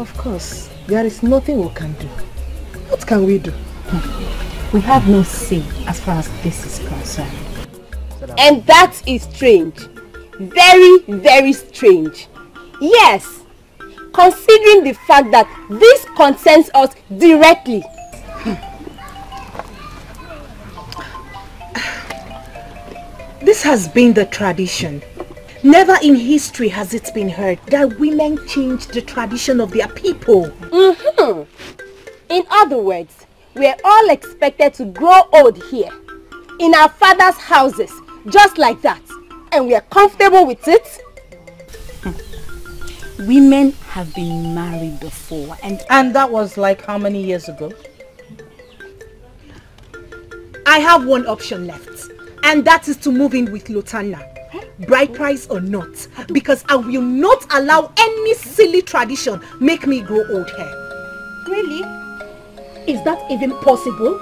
Of course, there is nothing we can do. What can we do? We have no say as far as this is concerned. And that is strange. Very, very strange. Yes, considering the fact that this concerns us directly. This has been the tradition. Never in history has it been heard that women change the tradition of their people. In other words, we are all expected to grow old here, in our father's houses, just like that. And we are comfortable with it? Women have been married before. And that was like how many years ago? I have one option left. And that is to move in with Lotanna, bride price or not, because I will not allow any silly tradition make me grow old hair. Really? Is that even possible?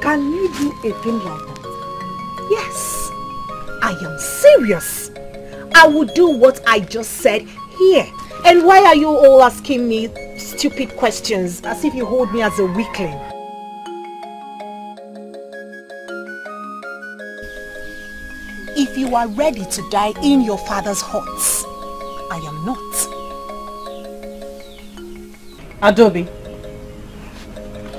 Can you do a thing like that? Yes, I am serious. I will do what I just said here. And why are you all asking me stupid questions as if you hold me as a weakling? If you are ready to die in your father's huts, I am not. Adobi,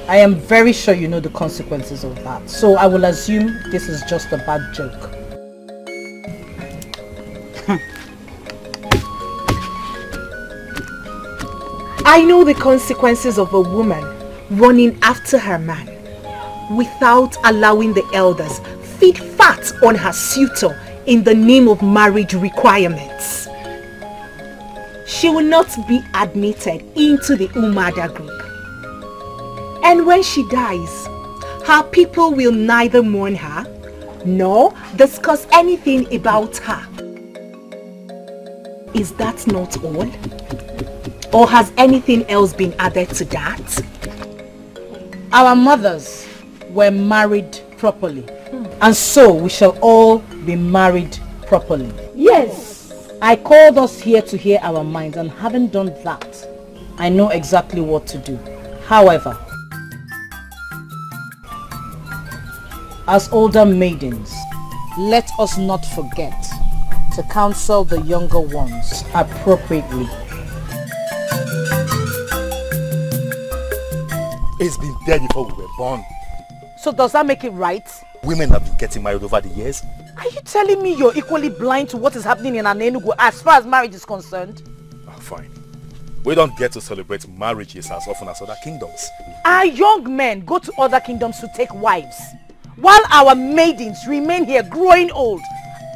I am very sure you know the consequences of that, so I will assume this is just a bad joke. I know the consequences of a woman running after her man without allowing the elders feed fat on her suitor in the name of marriage requirements. She will not be admitted into the Umada group. And when she dies, her people will neither mourn her nor discuss anything about her. Is that not all? Or has anything else been added to that? Our mothers were married properly. And so we shall all be married properly. Yes! I called us here to hear our minds, and having done that, I know exactly what to do. However, as older maidens, let us not forget to counsel the younger ones appropriately. It's been there before we were born. So does that make it right? Women have been getting married over the years. Are you telling me you're equally blind to what is happening in Anaenugu as far as marriage is concerned? Ah, fine. We don't get to celebrate marriages as often as other kingdoms. Our young men go to other kingdoms to take wives, while our maidens remain here growing old.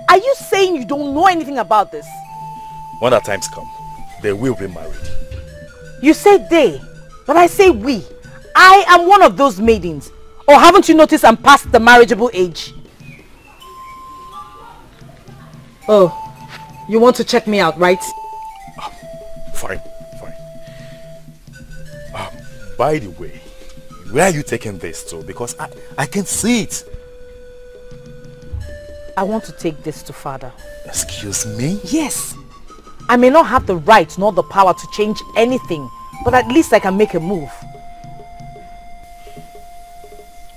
Are you saying you don't know anything about this? When the times come, they will be married. You say they, but I say we. I am one of those maidens. Or haven't you noticed I'm past the marriageable age? Oh, you want to check me out, right? Fine. By the way, where are you taking this to? Because I can't see it. I want to take this to father. Excuse me? Yes. I may not have the right nor the power to change anything, but at least I can make a move.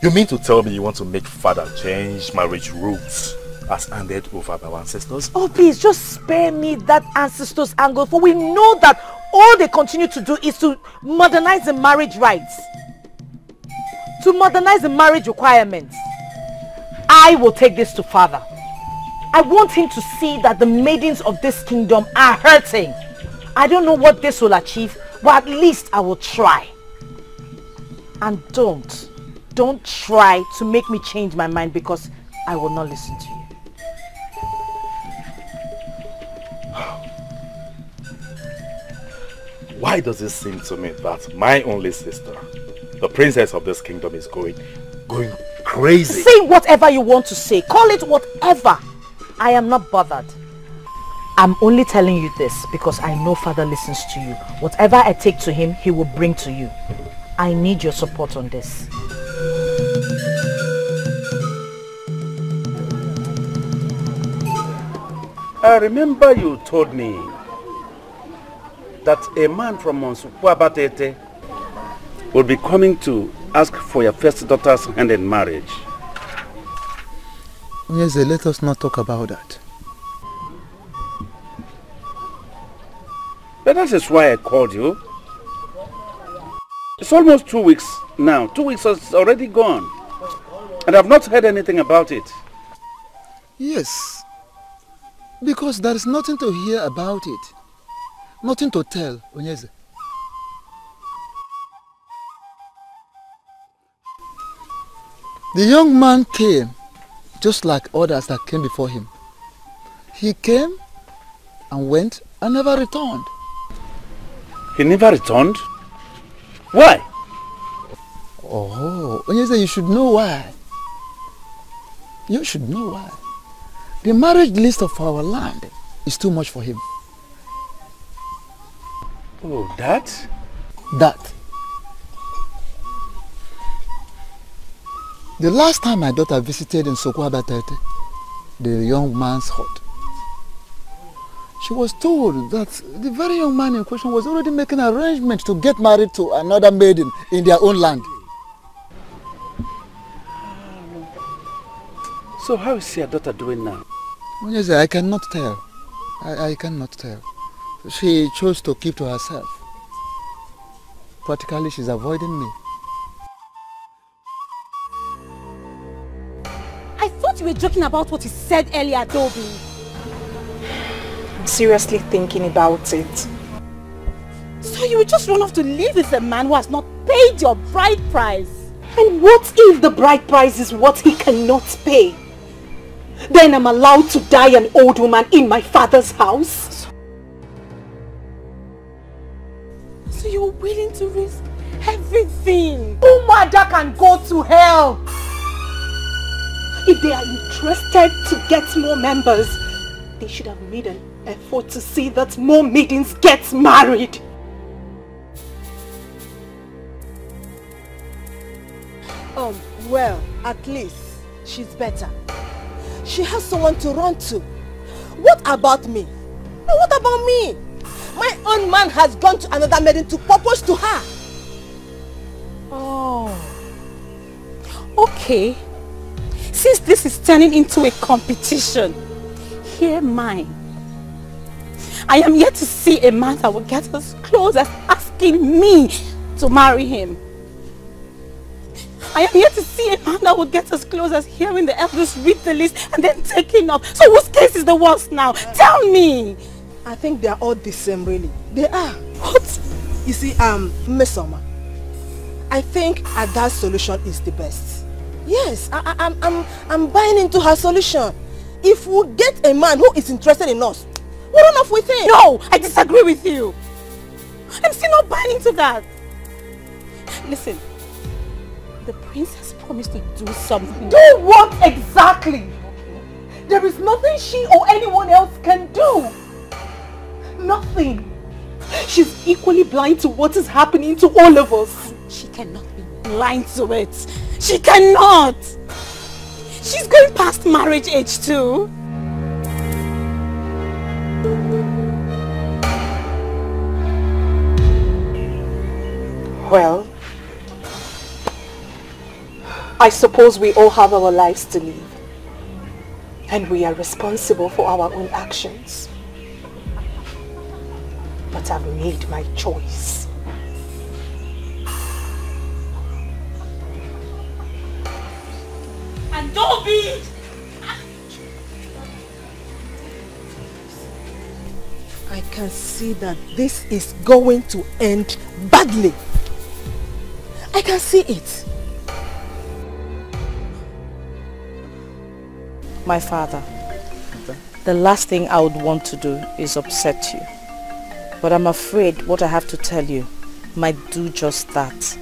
You mean to tell me you want to make father change marriage rules as handed over by our ancestors? Oh, please, just spare me that ancestors' angle, for we know that all they continue to do is to modernize the marriage rights, to modernize the marriage requirements. I will take this to father. I want him to see that the maidens of this kingdom are hurting. I don't know what this will achieve, but at least I will try. And don't try to make me change my mind, because I will not listen to you. Why does it seem to me that my only sister, the princess of this kingdom, is going crazy? Say whatever you want to say. Call it whatever. I am not bothered. I'm only telling you this because I know father listens to you. Whatever I take to him, he will bring to you. I need your support on this. I remember you told me that a man from Monsukuabatete will be coming to ask for your first daughter's hand in marriage. Yes, let us not talk about that. But that is why I called you. It's almost 2 weeks now. 2 weeks has already gone. And I've not heard anything about it. Yes. Because there is nothing to hear about it. Nothing to tell, Onyeze. The young man came just like others that came before him. He came and went and never returned. He never returned? Why? Oh, Onyeze, you should know why. You should know why. The marriage list of our land is too much for him. Oh, that? That. The last time my daughter visited in Sokoabate, the young man's hut, she was told that the very young man in question was already making arrangements to get married to another maiden in their own land. So how is your daughter doing now? Yes, I cannot tell. I cannot tell. She chose to keep to herself. Practically, she's avoiding me. I thought you were joking about what you said earlier, Adobi. I'm seriously thinking about it. So you will just run off to live with a man who has not paid your bride price? And what if the bride price is what he cannot pay? Then I'm allowed to die an old woman in my father's house? So you're willing to risk everything? Umada can go to hell! If they are interested to get more members, they should have made an effort to see that more maidens get married. Well, at least she's better. She has someone to run to. What about me? No, what about me? My own man has gone to another maiden to propose to her. Oh. Okay. Since this is turning into a competition, hear mine. I am yet to see a man that will get as close as asking me to marry him. I am yet to see a man that will get as close as hearing the elders read the list and then taking up. So whose case is the worst now? Tell me! I think they are all the same, really. They are. What? You see, Mesoma, I think Ada's solution is the best. Yes, I'm buying into her solution. If we get a man who is interested in us, we'll run off with him. No, I disagree with you. I'm still not buying into that. Listen, the princess promised to do something. Do what exactly? There is nothing she or anyone else can do. Nothing. She's equally blind to what is happening to all of us. She cannot be blind to it. She cannot! She's going past marriage age too. Well, I suppose we all have our lives to live. And we are responsible for our own actions. But I've made my choice. And don't be! I can see that this is going to end badly. I can see it. My father, the last thing I would want to do is upset you. But I'm afraid what I have to tell you might do just that.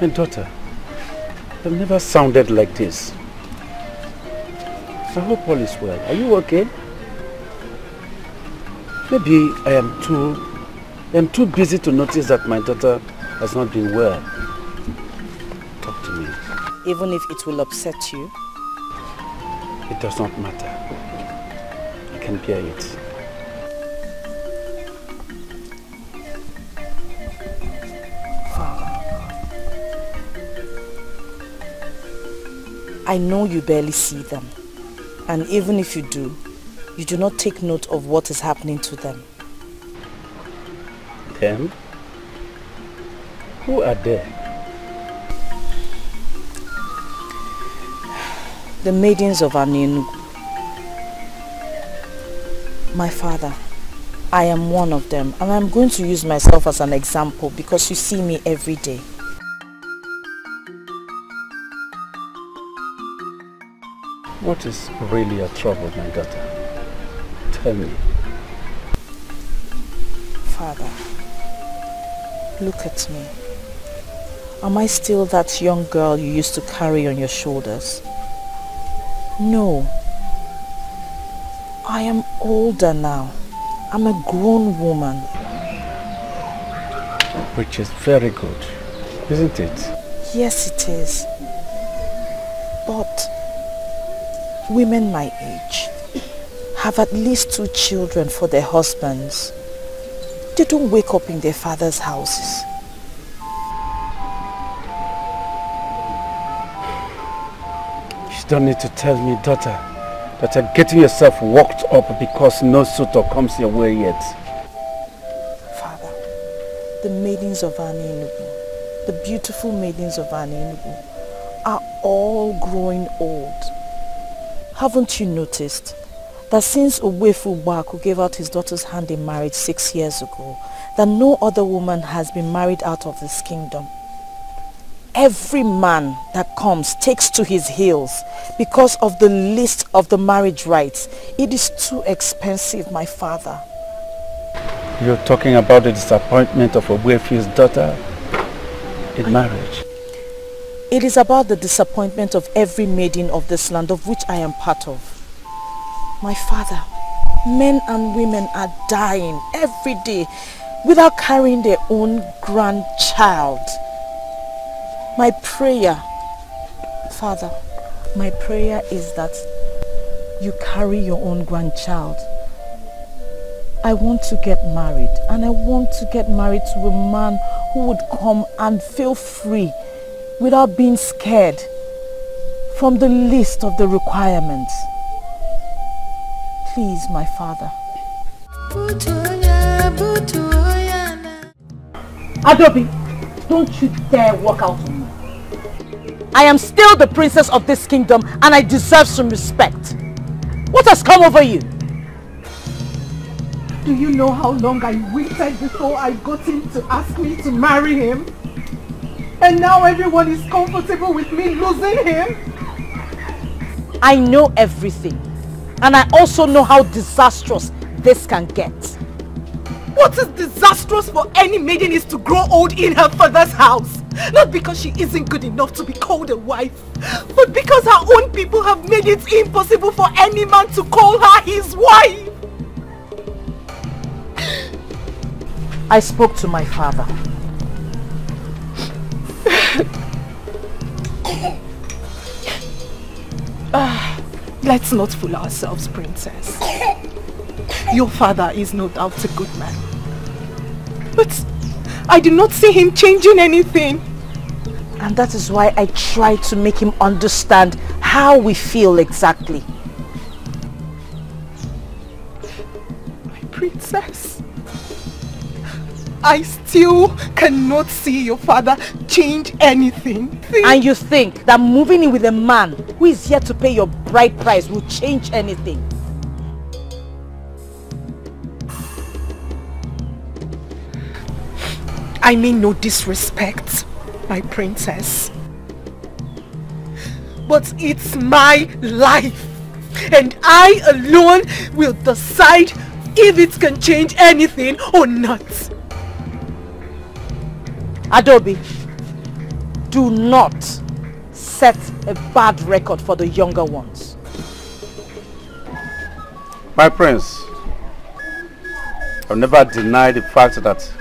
My daughter, I've never sounded like this. So I hope all is well. Are you okay? Maybe I am too busy to notice that my daughter has not been well. Talk to me. Even if it will upset you? It does not matter. I can bear it. I know you barely see them, and even if you do, you do not take note of what is happening to them. Them? Who are they? The maidens of Anaenugu. My father, I am one of them, and I am going to use myself as an example because you see me every day. What is really your trouble, my daughter? Tell me. Father, look at me. Am I still that young girl you used to carry on your shoulders? No. I am older now. I'm a grown woman. Which is very good, isn't it? Yes, it is. But women my age have at least 2 children for their husbands. They don't wake up in their father's houses. You don't need to tell me, daughter, that you're getting yourself worked up because no suitor comes your way yet. Father, the maidens of Anaenugu, the beautiful maidens of Anaenugu, are all growing old. Haven't you noticed that since Uwefu gave out his daughter's hand in marriage 6 years ago, that no other woman has been married out of this kingdom? Every man that comes takes to his heels because of the list of the marriage rites. It is too expensive, my father. You're talking about the disappointment of Uwefu's daughter in marriage? It is about the disappointment of every maiden of this land, of which I am part of. My father, men and women are dying every day without carrying their own grandchild. My prayer, Father, my prayer is that you carry your own grandchild. I want to get married, and I want to get married to a man who would come and feel free without being scared from the list of the requirements. Please, my father. Adobi, don't you dare walk out on me. I am still the princess of this kingdom, and I deserve some respect. What has come over you? Do you know how long I waited before I got him to ask me to marry him? And now everyone is comfortable with me losing him? I know everything. And I also know how disastrous this can get. What is disastrous for any maiden is to grow old in her father's house. Not because she isn't good enough to be called a wife, but because her own people have made it impossible for any man to call her his wife. I spoke to my father. Let's not fool ourselves, princess. Your father is no doubt a good man, but I do not see him changing anything. And that is why I try to make him understand how we feel exactly. My princess, I still cannot see your father change anything. And you think that moving in with a man who is yet to pay your bride price will change anything? I mean no disrespect, my princess, but it's my life, and I alone will decide if it can change anything or not. Adobi, do not set a bad record for the younger ones. My prince, I'll never deny the fact that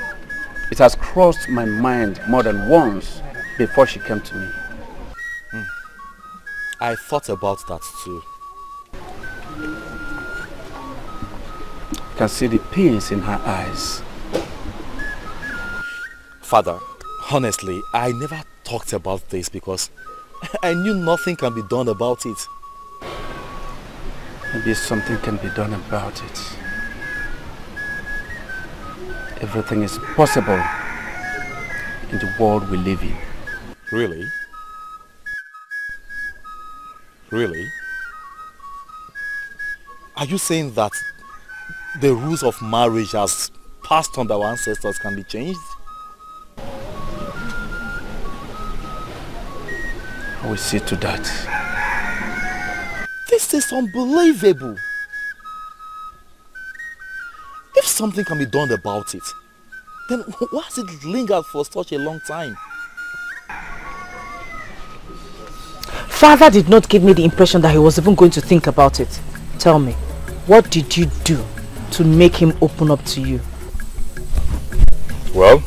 it has crossed my mind more than once before she came to me. I thought about that too. can see the pains in her eyes. Father, honestly, I never talked about this because I knew nothing can be done about it. Maybe something can be done about it. Everything is possible in the world we live in. Really? Really? Are you saying that the rules of marriage as passed on by our ancestors can be changed? I will see to that. This is unbelievable. If something can be done about it, then why has it lingered for such a long time? Father did not give me the impression that he was even going to think about it. Tell me, what did you do to make him open up to you? Well,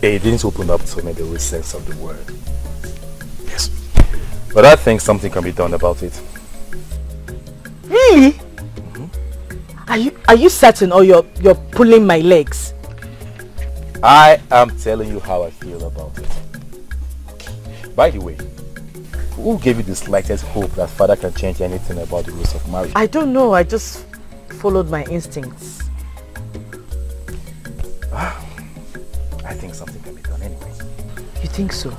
he didn't open up to me in the real sense of the word. Yes. But I think something can be done about it. Really? Are you certain, or you're pulling my legs? I am telling you how I feel about it. By the way, who gave you the slightest hope that Father can change anything about the rules of marriage? I don't know. I just followed my instincts. I think something can be done anyway. You think so?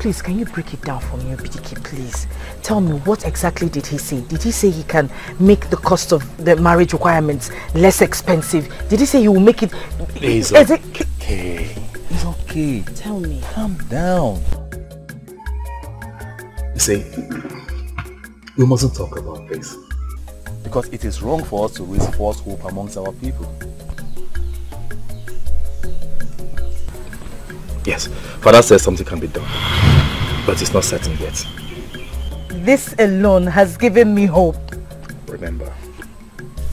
Please, can you break it down for me, Obidiki, please? Tell me, what exactly did he say? Did he say he can make the cost of the marriage requirements less expensive? Did he say he will make it... It's okay. It's okay. Tell me. Calm down. You see, we mustn't talk about this. Because it is wrong for us to raise false hope amongst our people. Yes, Father says something can be done, but it's not certain yet. This alone has given me hope. Remember,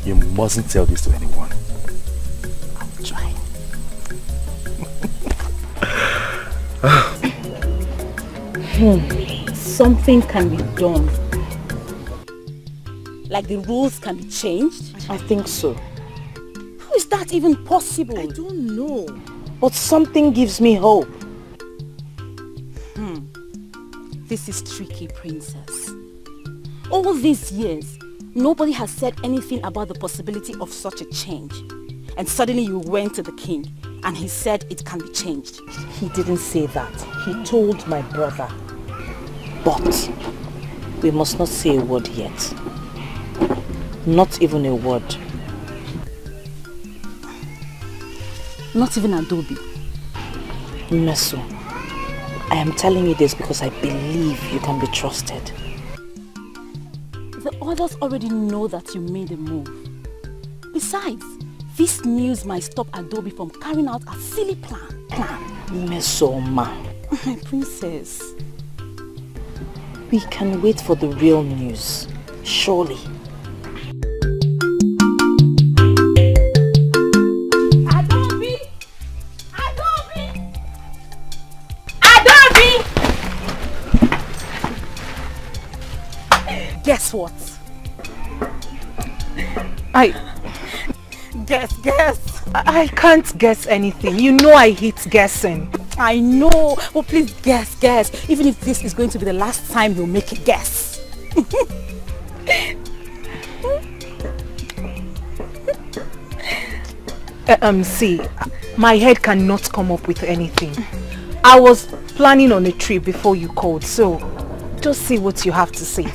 you mustn't tell this to anyone. I'll try. Something can be done. Like the rules can be changed? I think so. How is that even possible? I don't know. But something gives me hope. This is tricky, princess. All these years, nobody has said anything about the possibility of such a change. And suddenly you went to the king and he said it can be changed. He didn't say that. He told my brother. But we must not say a word yet. Not even a word. Not even Adobi. Meso, I am telling you this because I believe you can be trusted. The others already know that you made a move. Besides, this news might stop Adobi from carrying out a silly plan. Meso, ma. My princess. We can wait for the real news, surely. Guess what? I can't guess anything. You know I hate guessing. I know, but please guess. Even if this is going to be the last time you'll make a guess. See, my head cannot come up with anything. I was planning on a trip before you called, so just see what you have to say.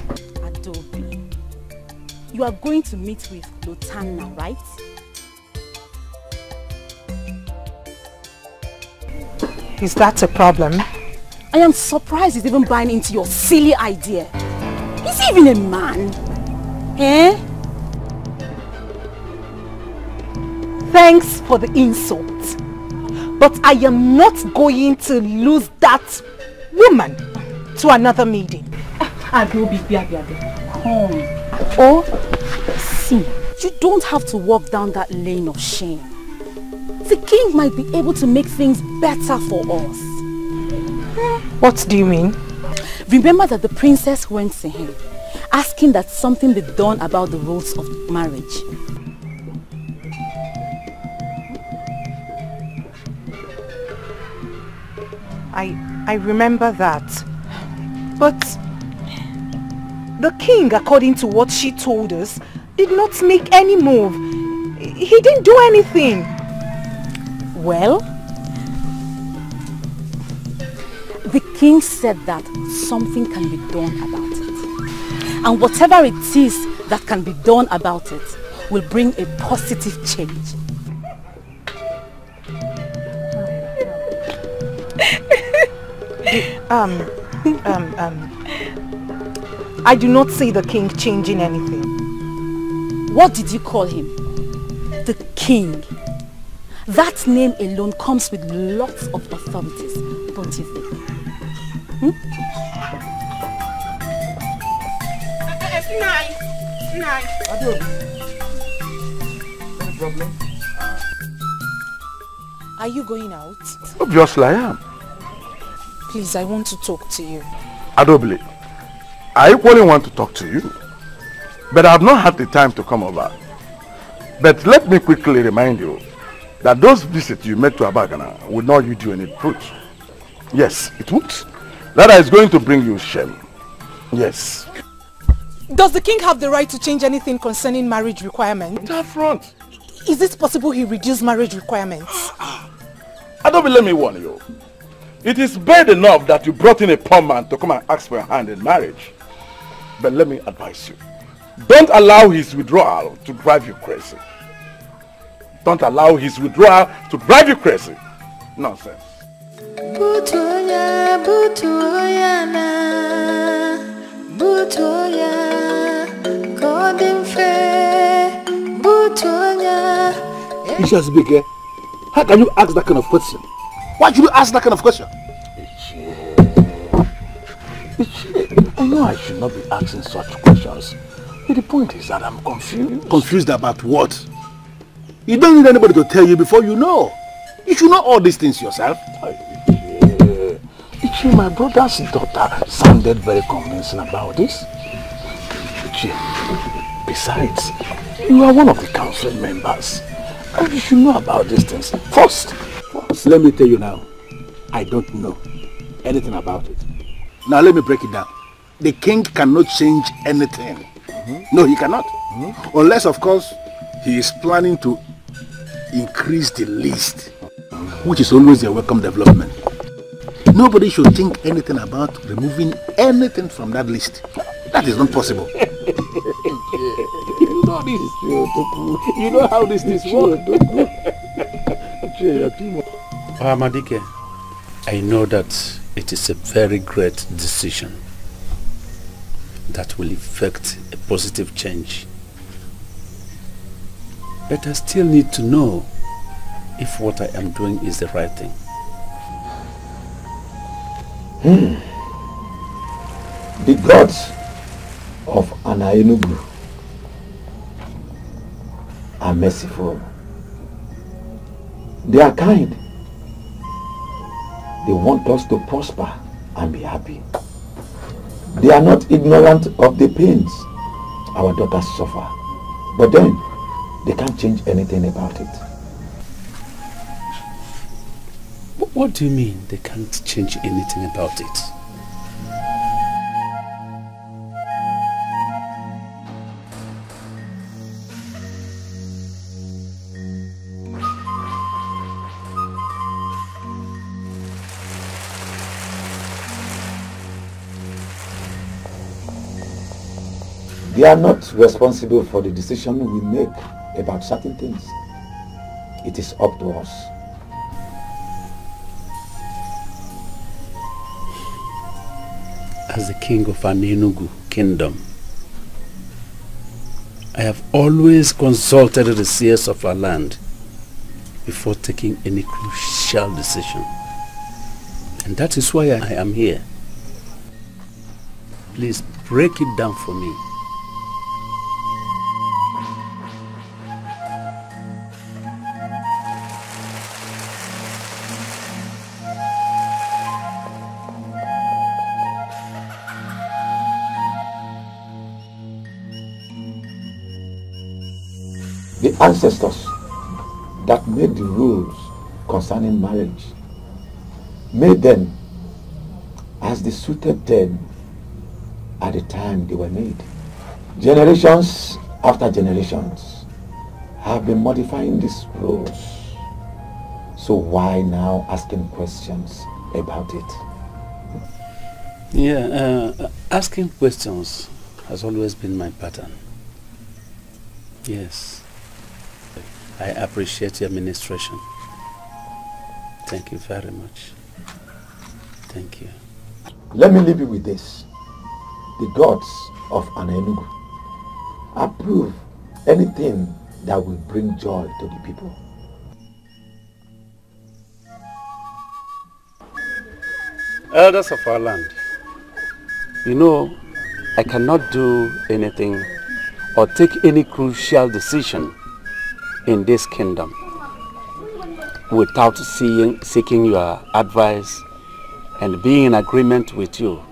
You are going to meet with Lotanna, right? Is that a problem? I am surprised he's even buying into your silly idea. Is he even a man? Eh? Thanks for the insult. But I am not going to lose that woman to another meeting. Come. Oh, see, you don't have to walk down that lane of shame. The king might be able to make things better for us. What do you mean? Remember that the princess went to him, asking that something be done about the rules of marriage. I remember that. But the king, according to what she told us, did not make any move. He didn't do anything. Well, the king said that something can be done about it. And whatever it is that can be done about it will bring a positive change. I do not see the king changing anything. What did you call him? The king. That name alone comes with lots of authorities, don't you think? Any problem? Are you going out? Obviously I am. Please, I want to talk to you. Adobi, I equally want to talk to you, but I have not had the time to come over. But let me quickly remind you that those visits you made to Abagana would not yield you any fruit. Yes, it would. That is going to bring you shame. Yes. Does the king have the right to change anything concerning marriage requirements? That front. Is it possible he reduced marriage requirements? Adobi, let me warn you. It is bad enough that you brought in a poor man to come and ask for a hand in marriage. But let me advise you. Don't allow his withdrawal to drive you crazy. Don't allow his withdrawal to drive you crazy. Nonsense. Butoya, butoya na, butoya, godinfe, butoya. Isha's big, eh? How can you ask that kind of question? Why should you ask that kind of question? I know I should not be asking such questions. But the point is that I'm confused. Confused about what? You don't need anybody to tell you before you know. You should know all these things yourself. Ichie, my brother's daughter sounded very convincing about this. Ichie, besides, you are one of the council members. And you should know about these things first. So let me tell you now, I don't know anything about it. Now let me break it down. The king cannot change anything. Mm-hmm. No, he cannot. Mm-hmm. Unless, of course, he is planning to increase the list, which is always a welcome development. Nobody should think anything about removing anything from that list. That is not possible. You know this. You know how this is work. Amadike, I know that it is a very great decision that will effect a positive change. But I still need to know if what I am doing is the right thing. The gods of Anaenugu are merciful. They are kind. They want us to prosper and be happy. They are not ignorant of the pains our daughters suffer. But then, they can't change anything about it. What do you mean they can't change anything about it? They are not responsible for the decision we make about certain things. It is up to us. As the king of Anaenugu kingdom, I have always consulted the seers of our land before taking any crucial decision. And that is why I am here. Please break it down for me. The ancestors that made the rules concerning marriage made them as they suited them at the time they were made. Generations after generations have been modifying these rules. So why now asking questions about it? Yeah, asking questions has always been my pattern. Yes. I appreciate your ministration. Thank you very much. Thank you. Let me leave you with this. The gods of Anaenugu approve anything that will bring joy to the people. Elders of our land, you know, I cannot do anything or take any crucial decision in this kingdom without seeking your advice and being in agreement with you,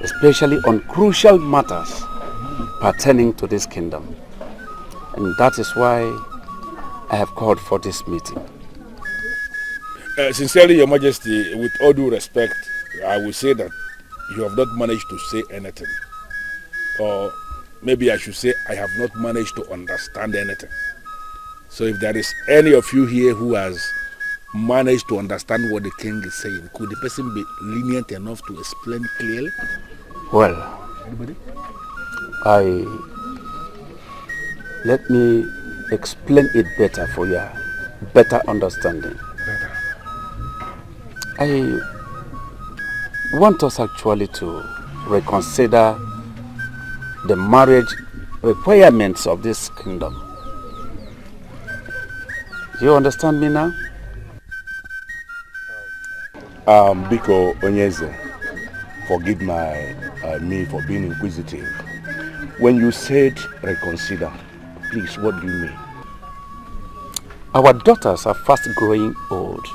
especially on crucial matters pertaining to this kingdom. And that is why I have called for this meeting. Sincerely, Your Majesty, with all due respect, I will say that you have not managed to say anything. Or maybe I should say I have not managed to understand anything. So if there is any of you here who has managed to understand what the king is saying, could the person be lenient enough to explain clearly? Well, anybody? Let me explain it better for your better understanding. Better. I want us actually to reconsider the marriage requirements of this kingdom. Do you understand me now? Biko Onyeze, forgive me for being inquisitive. When you said reconsider, please, what do you mean? Our daughters are fast growing old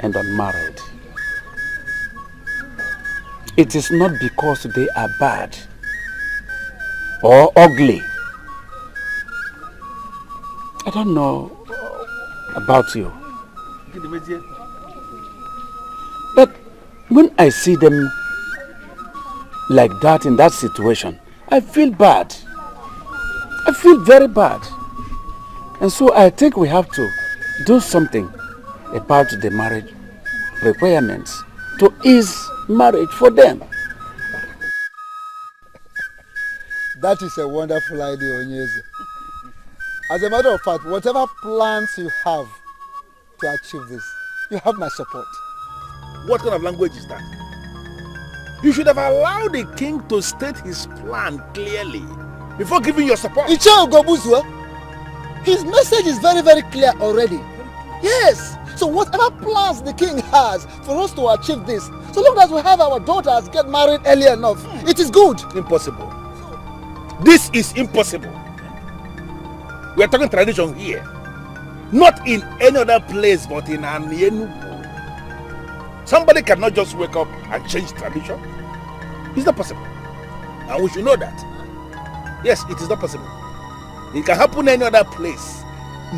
and unmarried. It is not because they are bad or ugly. I don't know about you, but when I see them like that, in that situation, I feel bad. I feel very bad. And so I think we have to do something about the marriage requirements to ease marriage for them. That is a wonderful idea, Onyeze. As a matter of fact, whatever plans you have to achieve this, you have my support. What kind of language is that? You should have allowed the king to state his plan clearly before giving your support. Ichie Ugo Buzo, his message is very, very clear already. Yes. So whatever plans the king has for us to achieve this, so long as we have our daughters get married early enough, it is good. Impossible. This is impossible. We are talking tradition here. Not in any other place but in Anaenugu. Somebody cannot just wake up and change tradition. It's not possible. And we should know that. Yes, it is not possible. It can happen in any other place,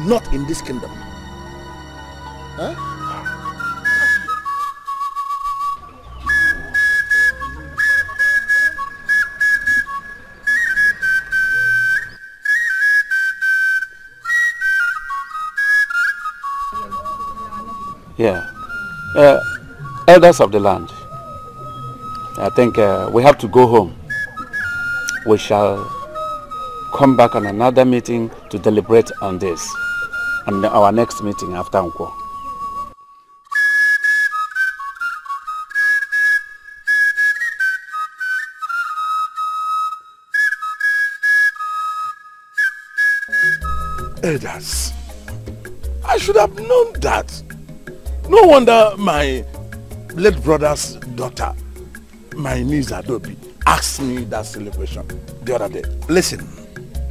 not in this kingdom. Huh? Yeah. Elders of the land, I think we have to go home. We shall come back on another meeting to deliberate on this, on our next meeting after Unko. Elders, I should have known that. No wonder my late brother's daughter, my niece Adobi, asked me that celebration the other day. Listen,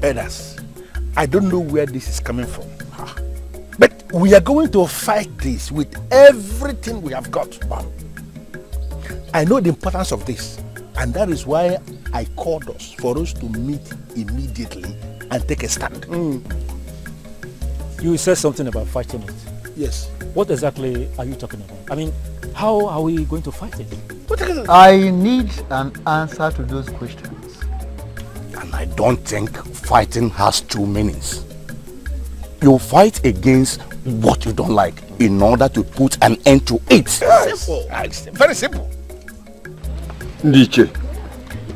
elders, I don't know where this is coming from, but we are going to fight this with everything we have got. I know the importance of this, and that is why I called us for us to meet immediately and take a stand. You said something about fighting it. Yes. What exactly are you talking about? I mean, how are we going to fight it? I need an answer to those questions. And I don't think fighting has two meanings. You fight against what you don't like in order to put an end to it. Yes. Simple. Very simple. Ndiche,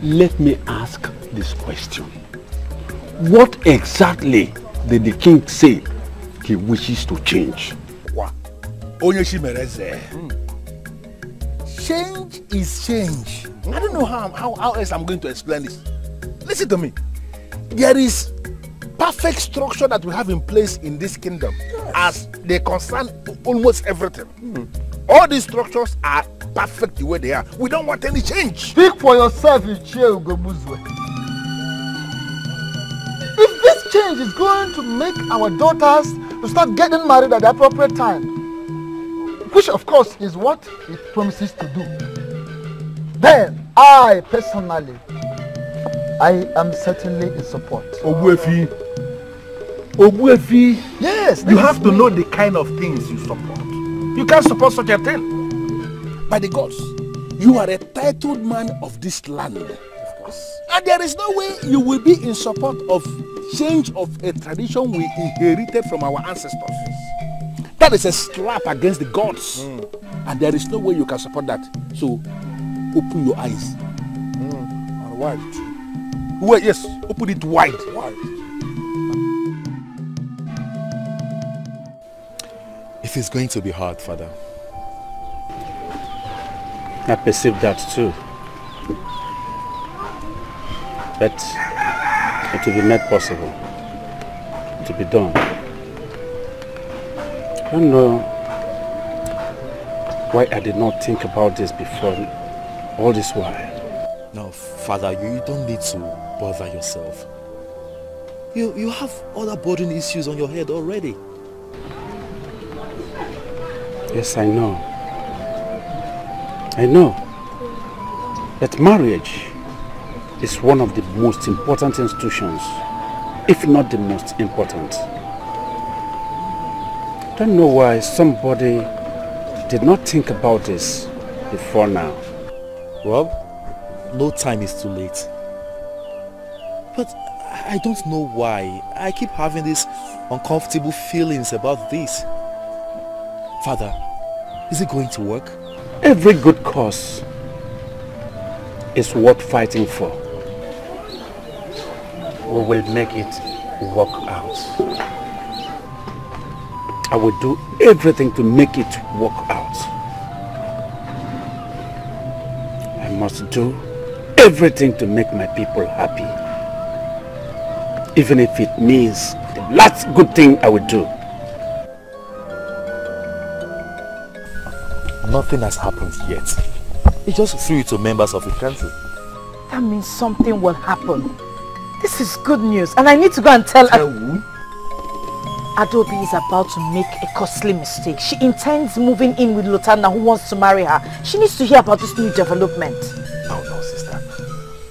let me ask this question. What exactly did the king say he wishes to change? What? Onyeshi Mereze. Change is change. I don't know how else I'm going to explain this. Listen to me. There is perfect structure that we have in place in this kingdom, yes, as they concern almost everything. All these structures are perfect the way they are. We don't want any change. Speak for yourself, Ichie Ugo Buzo. If this change is going to make our daughters to start getting married at the appropriate time, which of course is what it promises to do, then I personally, I am certainly in support. Obwefi. Obwefi. Yes. You have to know the kind of things you support. You can't support such a thing. By the gods, you are a titled man of this land. Of course. And there is no way you will be in support of change of a tradition we inherited from our ancestors. That is a slap against the gods. And there is no way you can support that. So, open your eyes. And wide. Well, yes, open it wide. It is going to be hard, Father. I perceive that too. But it will be made possible to be done. I don't know why I did not think about this before all this while. Now, Father, you don't need to bother yourself. You have other burden issues on your head already. Yes, I know. I know that marriage is one of the most important institutions, if not the most important. I don't know why somebody did not think about this before now. Well, no time is too late. But I don't know why I keep having these uncomfortable feelings about this. Father, is it going to work? Every good cause is worth fighting for. We will make it work out. I will do everything to make it work out. I must do everything to make my people happy. Even if it means the last good thing I would do. Nothing has happened yet. He just threw it to members of the council. That means something will happen. This is good news, and I need to go and tell her. Adobi is about to make a costly mistake. She intends moving in with Lotanna, who wants to marry her. She needs to hear about this new development. No, sister.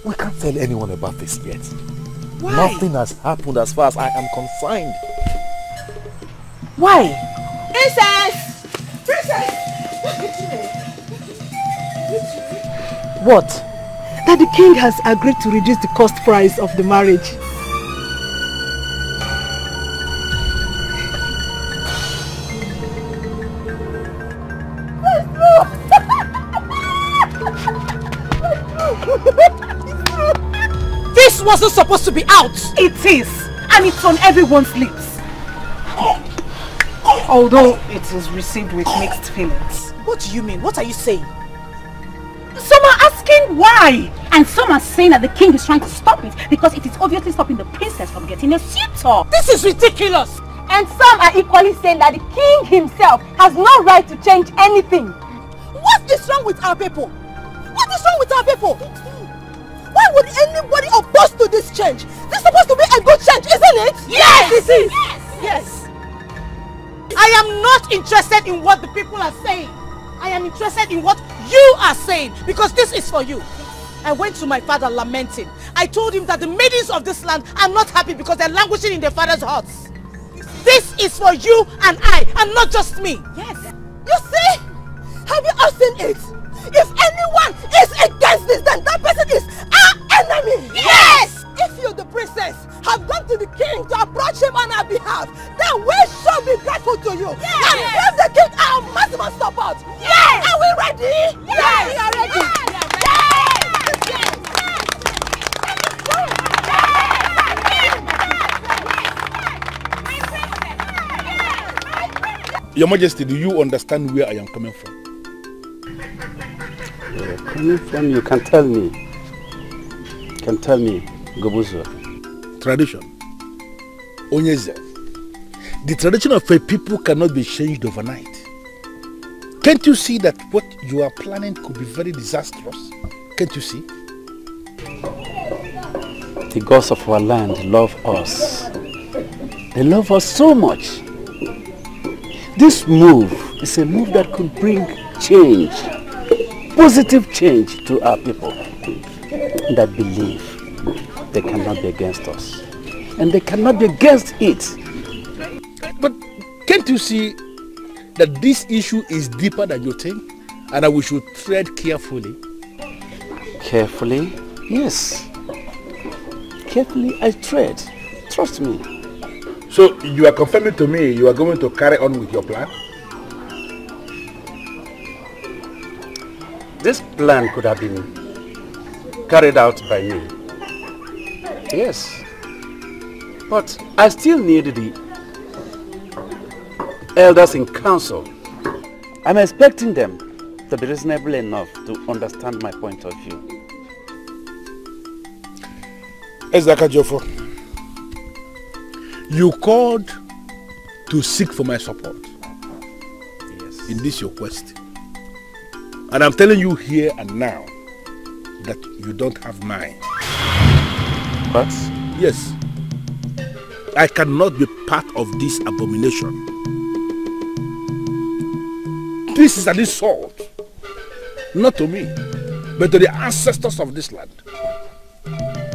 We can't tell anyone about this yet. Why? Nothing has happened as far as I am concerned. Why? Princess! Princess! What? That the king has agreed to reduce the cost price of the marriage. This wasn't supposed to be out. It is, and it's on everyone's lips. Although it is received with mixed feelings. What do you mean? What are you saying? Some are asking why, and some are saying that the king is trying to stop it because it is obviously stopping the princess from getting a suitor. This is ridiculous. And some are equally saying that the king himself has no right to change anything. What is wrong with our people? What is wrong with our people? Why would anybody oppose to this change? This is supposed to be a good change, isn't it? Yes, it is. Yes. I am not interested in what the people are saying. I am interested in what you are saying, because this is for you. I went to my father lamenting. I told him that the maidens of this land are not happy because they're languishing in their father's hearts. This is for you and I, and not just me. Yes. You see? Have you all seen it? If anyone is against this, then that person is our enemy. Yes! If you, the princess, have gone to the king to approach him on our behalf, then we shall be grateful to you. Yes. And give the king our maximum support. Yes! Are we ready? Yes! Yes. We are ready. Yes. Your Majesty, do you understand where I am coming from? Where I'm coming from, you can tell me. You can tell me, Gobuzo. Tradition. Onyeze. The tradition of a people cannot be changed overnight. Can't you see that what you are planning could be very disastrous? Can't you see? The gods of our land love us. They love us so much. This move is a move that could bring change, positive change to our people that believe they cannot be against us. And they cannot be against it. But can't you see that this issue is deeper than you think and that we should tread carefully? Carefully? Yes. Carefully I tread. Trust me. So you are confirming to me you are going to carry on with your plan? This plan could have been carried out by me. Yes. But I still need the elders in council. I'm expecting them to be reasonable enough to understand my point of view. Eze Akajiofo, you called to seek for my support. Yes. In this your quest. And I'm telling you here and now that you don't have mine. What? Yes. I cannot be part of this abomination. This is an insult. Not to me, but to the ancestors of this land.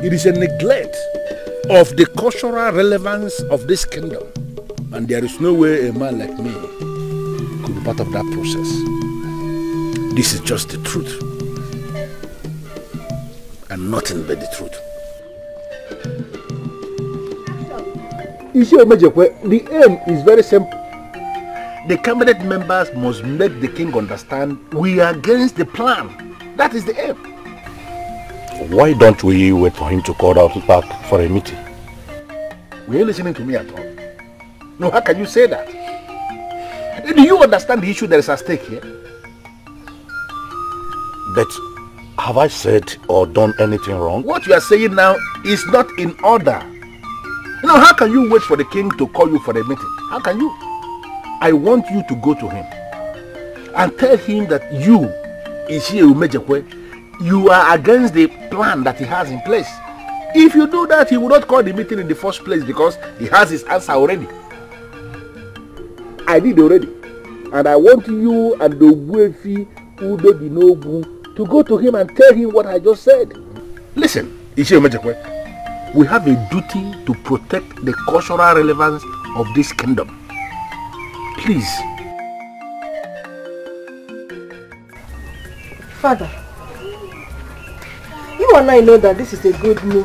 It is a neglect of the cultural relevance of this kingdom, and there is no way a man like me could be part of that process. This is just the truth and nothing but the truth. Ishe Umejekwe, the aim is very simple. The cabinet members must make the king understand we are against the plan. That is the aim. Why don't we wait for him to call us back for a meeting? Were you listening to me at all? No, how can you say that? Do you understand the issue that is at stake here? But have I said or done anything wrong? What you are saying now is not in order. You know, how can you wait for the king to call you for a meeting? How can you? I want you to go to him and tell him that you, Ichie Umejekwe, you are against the plan that he has in place. If you do that, he will not call the meeting in the first place because he has his answer already. I did already. And I want you and the Obwefi Udodinobu to go to him and tell him what I just said. Listen, Ichie Umejekwe, we have a duty to protect the cultural relevance of this kingdom. Please. Father, you and I know that this is a good move.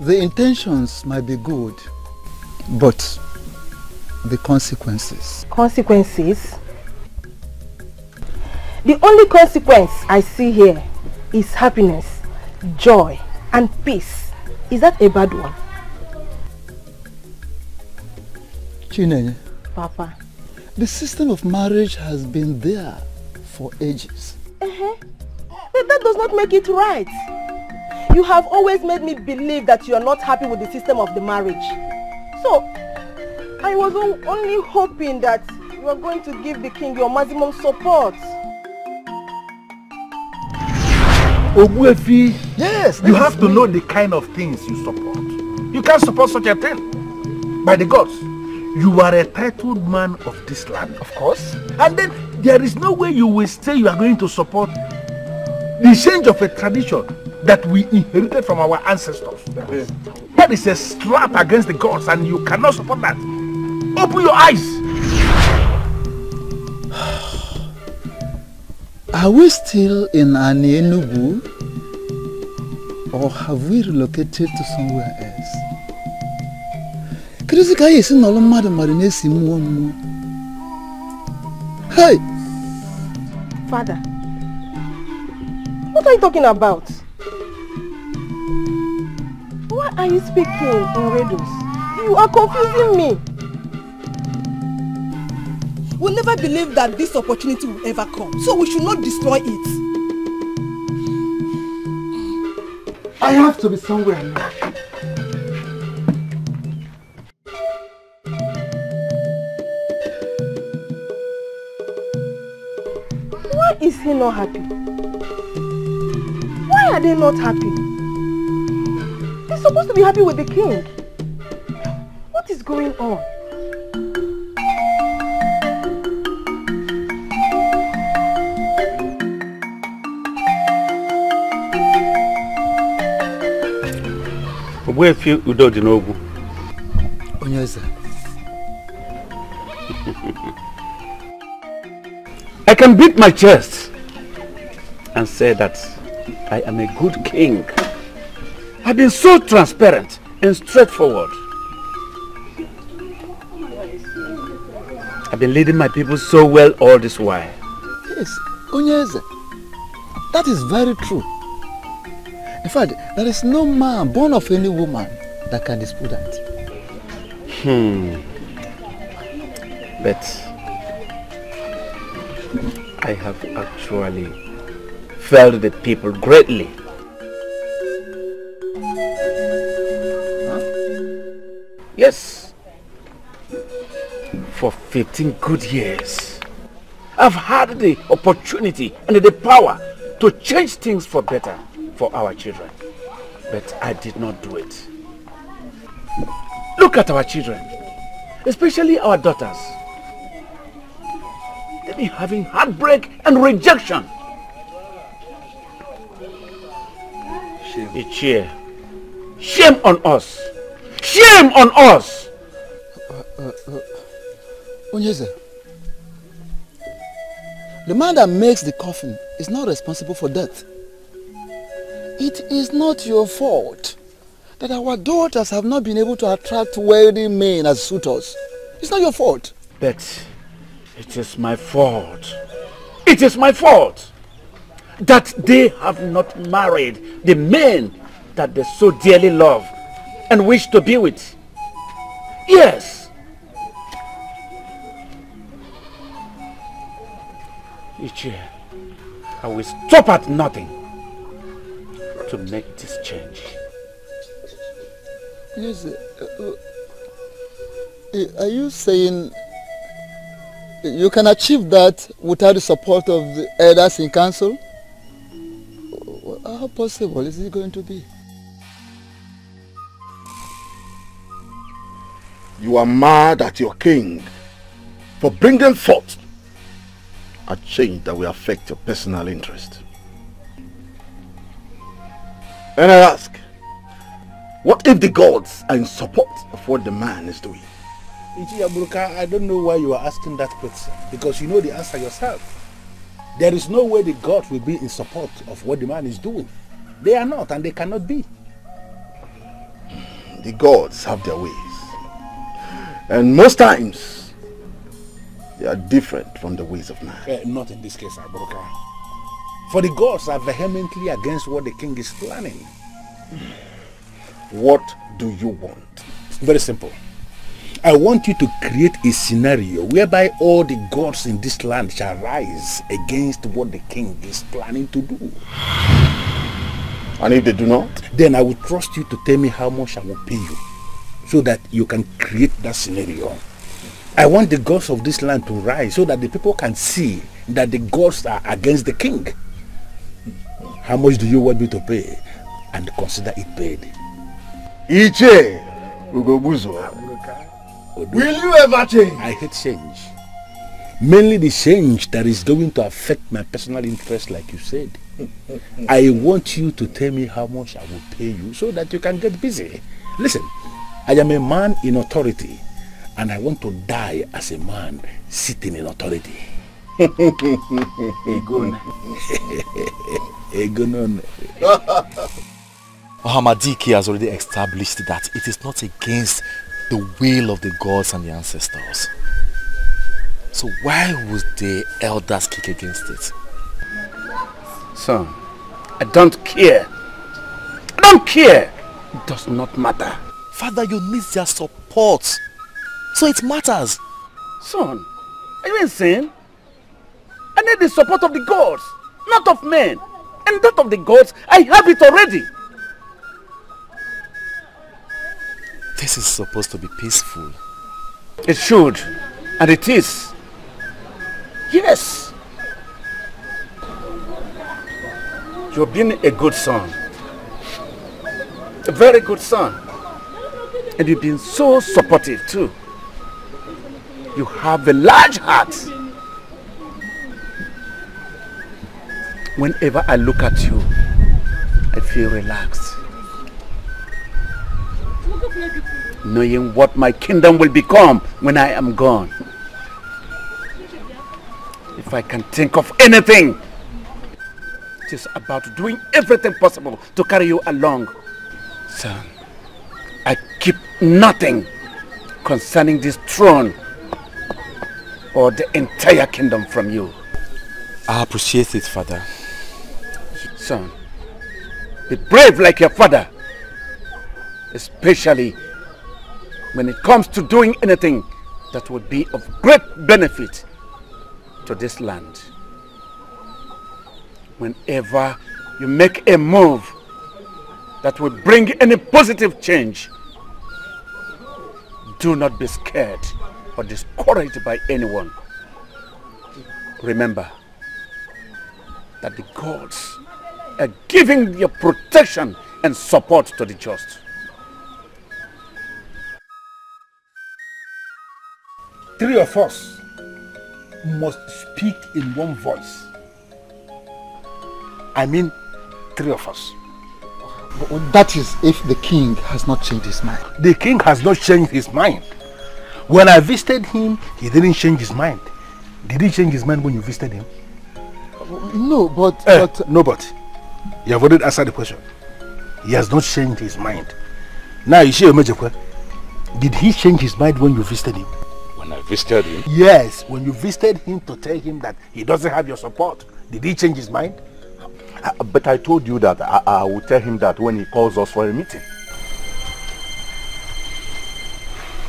The intentions might be good, but the consequences. Consequences? The only consequence I see here is happiness, joy, and peace. Is that a bad one? Chinen. Papa. The system of marriage has been there for ages. But that does not make it right. You have always made me believe that you are not happy with the system of the marriage. So, I was only hoping that you are going to give the king your maximum support. Obwefi, yes, you have to know the kind of things you support. You can't support such a thing. By the gods, you are a titled man of this land, of course. And then there is no way you will say you are going to support the change of a tradition that we inherited from our ancestors. Yes. But That is a slap against the gods and you cannot support that. Open your eyes! Are we still in Anaenugu? Or have we relocated to somewhere else? Hey! Father, what are you talking about? Why are you speaking in riddles? You are confusing me. We'll never believe that this opportunity will ever come, so we should not destroy it. I have to be somewhere now. Why is he not happy? Why are they not happy? They're supposed to be happy with the king. What is going on? Obwefi Udodinobu. Onyeza. I can beat my chest and say that I am a good king. I've been so transparent and straightforward. I've been leading my people so well all this while. Yes, Onyeza. That is very true. In fact, there is no man born of any woman that can dispute that. But I have actually failed the people greatly. Huh? Yes. For 15 good years, I've had the opportunity and the power to change things for better for our children, but I did not do it. Look at our children, especially our daughters. They've been having heartbreak and rejection. Shame. Ichie, shame on us. Shame on us. Onyeze, the man that makes the coffin is not responsible for death. It is not your fault that our daughters have not been able to attract wealthy men as suitors. It's not your fault. But it is my fault. It is my fault that they have not married the men that they so dearly love and wish to be with. Yes. Ichie, I will stop at nothing to make this change. Yes, are you saying you can achieve that without the support of the elders in council? How possible is it going to be? You are mad at your king for bringing forth a change that will affect your personal interest. And I ask, what if the gods are in support of what the man is doing? Ichie Aburuka, I don't know why you are asking that question, because you know the answer yourself. There is no way the gods will be in support of what the man is doing. They are not, and they cannot be. The gods have their ways. And most times, they are different from the ways of man. Not in this case, Aburuka. For the gods are vehemently against what the king is planning. What do you want? Very simple. I want you to create a scenario whereby all the gods in this land shall rise against what the king is planning to do. And if they do not? Then I will trust you to tell me how much I will pay you, so that you can create that scenario. I want the gods of this land to rise so that the people can see that the gods are against the king. How much do you want me to pay? And consider it paid. Iche Ugo Buzo, will you ever change? I hate change. Mainly the change that is going to affect my personal interest, like you said. I want you to tell me how much I will pay you so that you can get busy. Listen, I am a man in authority, and I want to die as a man sitting in authority. Egon. Egonone. Muhammadiki has already established that it is not against the will of the gods and the ancestors. So why would the elders kick against it? Son, I don't care. I don't care. It does not matter. Father, you need their support. So it matters. Son, are you insane? I need the support of the gods, not of men. And that of the gods, I have it already. This is supposed to be peaceful. It should. And it is. Yes. You're being a good son. A very good son. And you've been so supportive too. You have a large heart. Whenever I look at you, I feel relaxed. Knowing what my kingdom will become when I am gone. If I can think of anything, it is about doing everything possible to carry you along. Son, I keep nothing concerning this throne or the entire kingdom from you. I appreciate it, Father. Son, be brave like your father, especially when it comes to doing anything that would be of great benefit to this land. Whenever you make a move that will bring any positive change, do not be scared or discouraged by anyone. Remember that the gods are giving your protection and support to the just. Three of us must speak in one voice. I mean, three of us. That is if the king has not changed his mind. The king has not changed his mind. When I visited him, he didn't change his mind. Did he change his mind when you visited him? No, but you have already answered the question. He has not changed his mind. Now, Ishe Umejekwe, did he change his mind when you visited him? I visited him? Yes, when you visited him to tell him that he doesn't have your support, did he change his mind? But I told you that I will tell him that when he calls us for a meeting.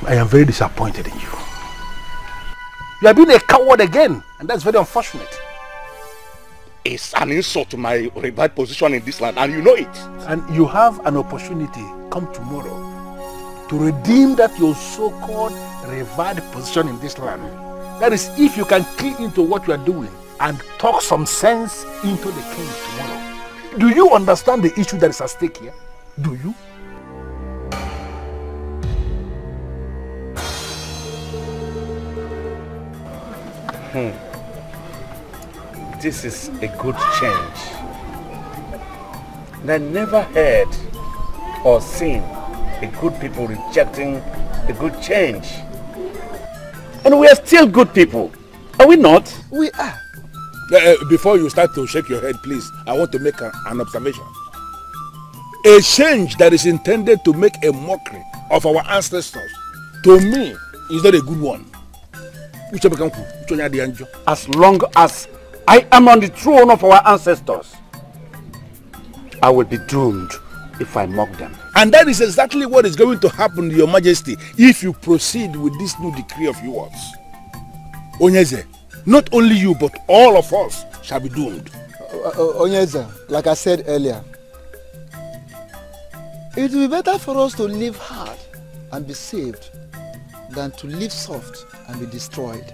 I am very disappointed in you. You have been a coward again, and that's very unfortunate. It's an insult to my revered position in this land, and you know it. And you have an opportunity come tomorrow to redeem that your so-called revered position in this land. That is, if you can key into what you are doing and talk some sense into the king tomorrow. Do you understand the issue that is at stake here? Do you? This is a good change. And I never heard or seen the good people rejecting the good change. And we are still good people, are we not? We are. Before you start to shake your head, please, I want to make an observation. A change that is intended to make a mockery of our ancestors, to me, is not a good one. As long as I am on the throne of our ancestors, I will be doomed if I mock them. And that is exactly what is going to happen to your majesty if you proceed with this new decree of yours. Onyeze, not only you but all of us shall be doomed. Onyeze, like I said earlier, it will be better for us to live hard and be saved than to live soft and be destroyed.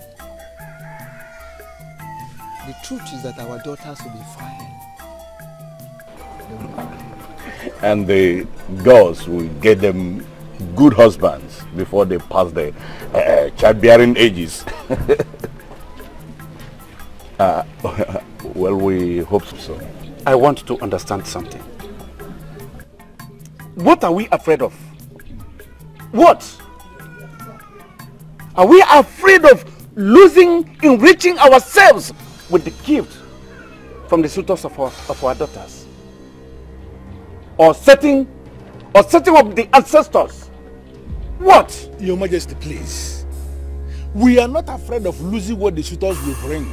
The truth is that our daughters will be fine. And the girls will get them good husbands before they pass the childbearing ages. Well, we hope so. I want to understand something. What are we afraid of? What? Are we afraid of losing, enriching ourselves with the gift from the suitors of our daughters? Or setting up the ancestors? What? Your Majesty, please. We are not afraid of losing what the suitors will bring.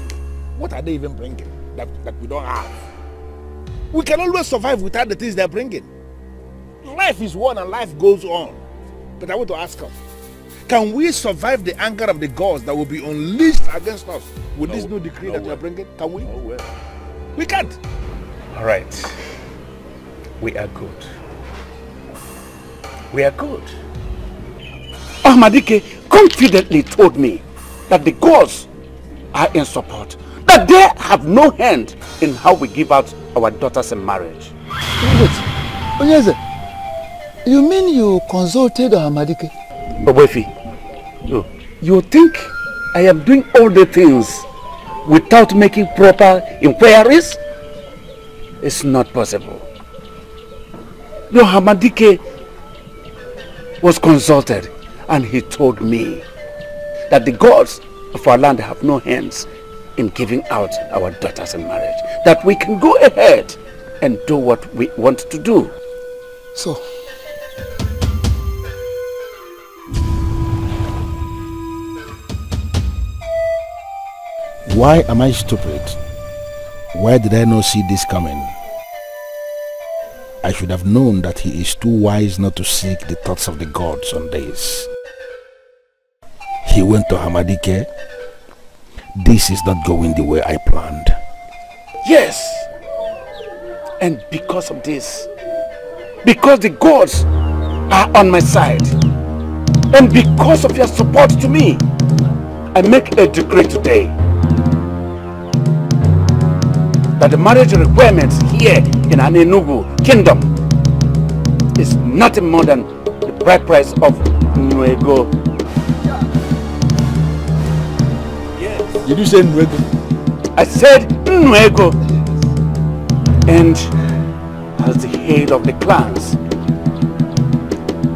What are they even bringing that we don't have? We can always survive without the things they're bringing. Life is one and life goes on. But I want to ask them, can we survive the anger of the gods that will be unleashed against us with this new decree that we are bringing? Can we? We can't. All right. We are good. Amadike confidently told me that the gods are in support, that they have no hand in how we give out our daughters in marriage. Wait. Onyeze, you mean you consulted Amadike? Obwefi, you think I am doing all the things without making proper inquiries? It's not possible. No, Hamadike was consulted and he told me that the gods of our land have no hands in giving out our daughters in marriage. That we can go ahead and do what we want to do. So, why am I stupid? Why did I not see this coming? I should have known that he is too wise not to seek the thoughts of the gods on this. He went to Hamadike. This is not going the way I planned. Yes. And because of this, because the gods are on my side, and because of your support to me, I make a decree today that the marriage requirements here in Anaenugu Kingdom is nothing more than the bride price of Nwego. Yes. Did you say Nwego? I said Nwego. And as the head of the clans,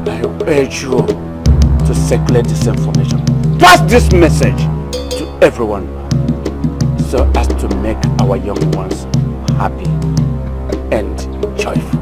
I urge you to circulate this information. Pass this message to everyone, so as to make our young ones happy and joyful.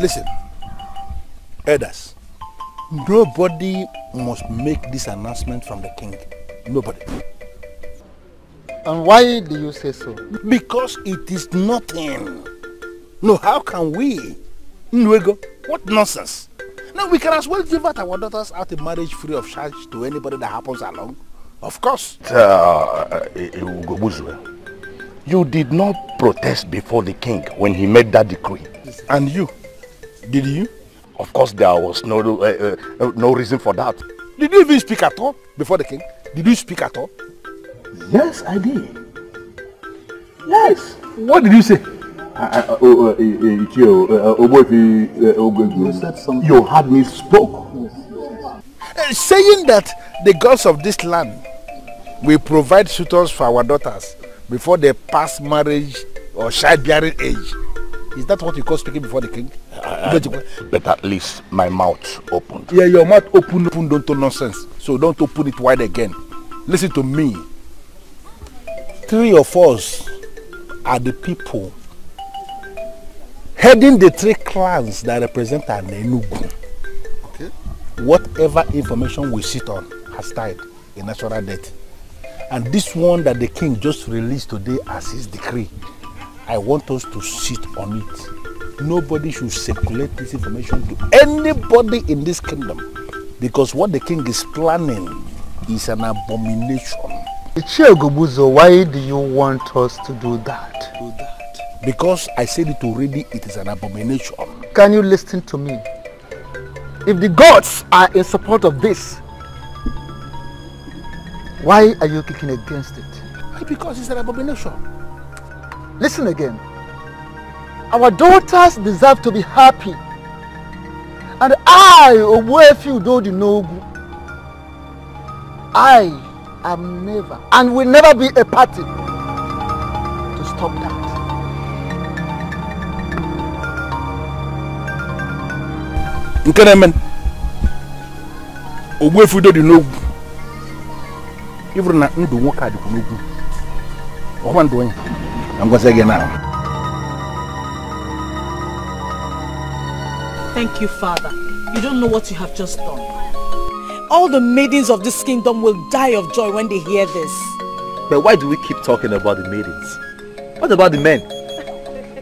Listen, elders, nobody must make this announcement from the king. Nobody. And why do you say so? Because it is nothing. No, how can we? Nwego, what nonsense. Now we can as well give out our daughters out in marriage free of charge to anybody that happens along. Of course. Ugo Buzo, you did not protest before the king when he made that decree. And you? Did you? Of course, there was no reason for that. Did you even speak at all before the king? Did you speak at all? Yes, I did. Yes. What did you say? You said something. You heard me spoke. Saying that the gods of this land will provide suitors for our daughters before they pass marriage or childbearing age. Is that what you call speaking before the king? But at least my mouth opened. Yeah, your mouth opened, don't do nonsense. So don't open it wide again. Listen to me. 3 of us are the people heading the 3 clans that represent Anaenugu. Okay. Whatever information we sit on has died a natural death. And this one that the king just released today as his decree, I want us to sit on it. Nobody should circulate this information to anybody in this kingdom, because what the king is planning is an abomination. Ichie Ugo Buzo, why do you want us to do that? Because I said it already, it is an abomination. Can you listen to me? If the gods are in support of this, why are you kicking against it? Because it's an abomination. Listen again. Our daughters deserve to be happy. And I, Obwefi Udodinobu, I am never and will never be a party to stop that. Nkenemen, Obwefi Udodinobu, even na ndu nwoke adikunogu. Oman doing. I'm going to say again now. Thank you, Father. You don't know what you have just done. All the maidens of this kingdom will die of joy when they hear this. But why do we keep talking about the maidens? What about the men?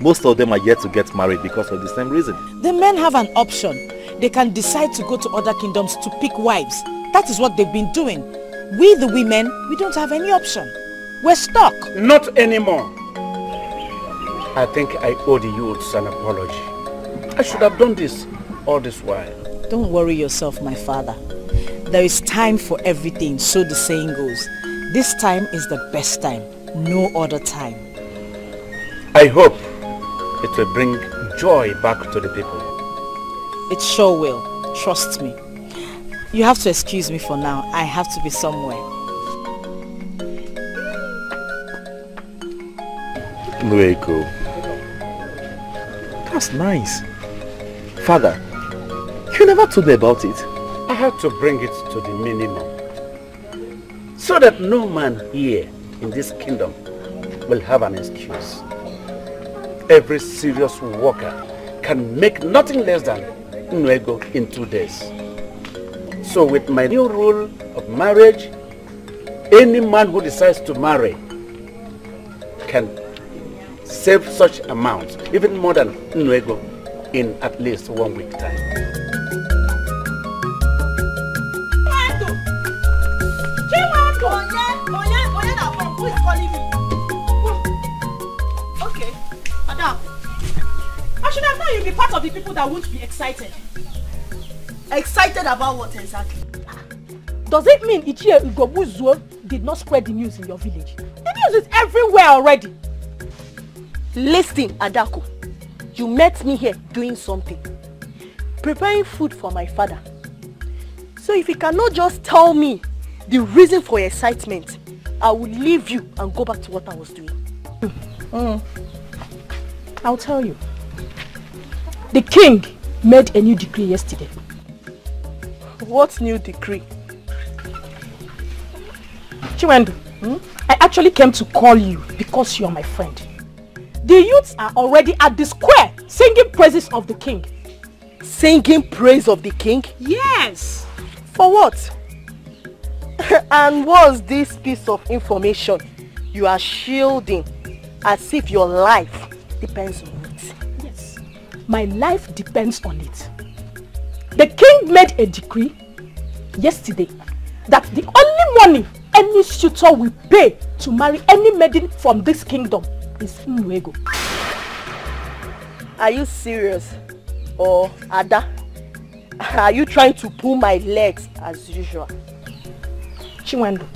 Most of them are yet to get married because of the same reason. The men have an option. They can decide to go to other kingdoms to pick wives. That is what they've been doing. We, the women, we don't have any option. We're stuck. Not anymore. I think I owe the youths an apology. I should have done this all this while. Don't worry yourself, my father. There is time for everything, so the saying goes. This time is the best time, no other time. I hope it will bring joy back to the people. It sure will, trust me. You have to excuse me for now. I have to be somewhere. Nwego. That's nice. Father, you never told me about it. I had to bring it to the minimum so that no man here in this kingdom will have an excuse. Every serious worker can make nothing less than Nwego in 2 days. So with my new rule of marriage, any man who decides to marry can save such amounts, even more than Nwego, in at least 1 week time. Okay, Madam, I should have known you'd be part of the people that won't be excited. Excited about what exactly? Does it mean Ichie Ugo Buzo did not spread the news in your village? The news is everywhere already. Listen, Adaku. You met me here doing something. Preparing food for my father. So if you cannot just tell me the reason for your excitement, I will leave you and go back to what I was doing. I'll tell you. The king made a new decree yesterday. What new decree? Chinen, I actually came to call you because you are my friend. The youths are already at the square singing praises of the king. Singing praise of the king? Yes. For what? And what's this piece of information you are shielding as if your life depends on it? Yes. My life depends on it. The king made a decree yesterday that the only money any suitor will pay to marry any maiden from this kingdom is Nwego. Are you serious? Or Ada, are you trying to pull my legs as usual? Chinwendo,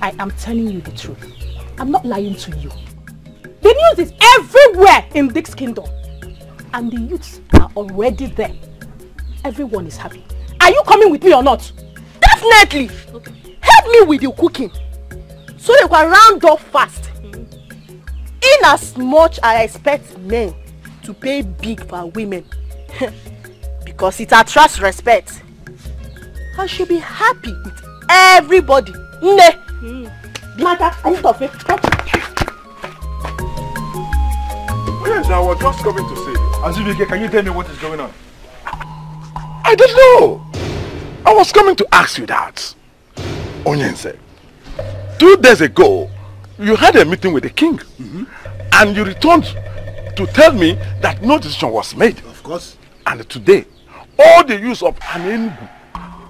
I am telling you the truth. I'm not lying to you. The news is everywhere in this kingdom. And the youths are already there. Everyone is happy. Are you coming with me or not? Definitely! Okay. Help me with your cooking. So you can round up fast. In as much I expect men to pay big for women because it attracts respect. I should be happy with everybody. Yes, I was just coming to say. Azubike, can you tell me what is going on? I don't know. I was coming to ask you that. Onyense, 2 days ago, you had a meeting with the king, and you returned to tell me that no decision was made. Of course. And today, all the youths of Anaenugu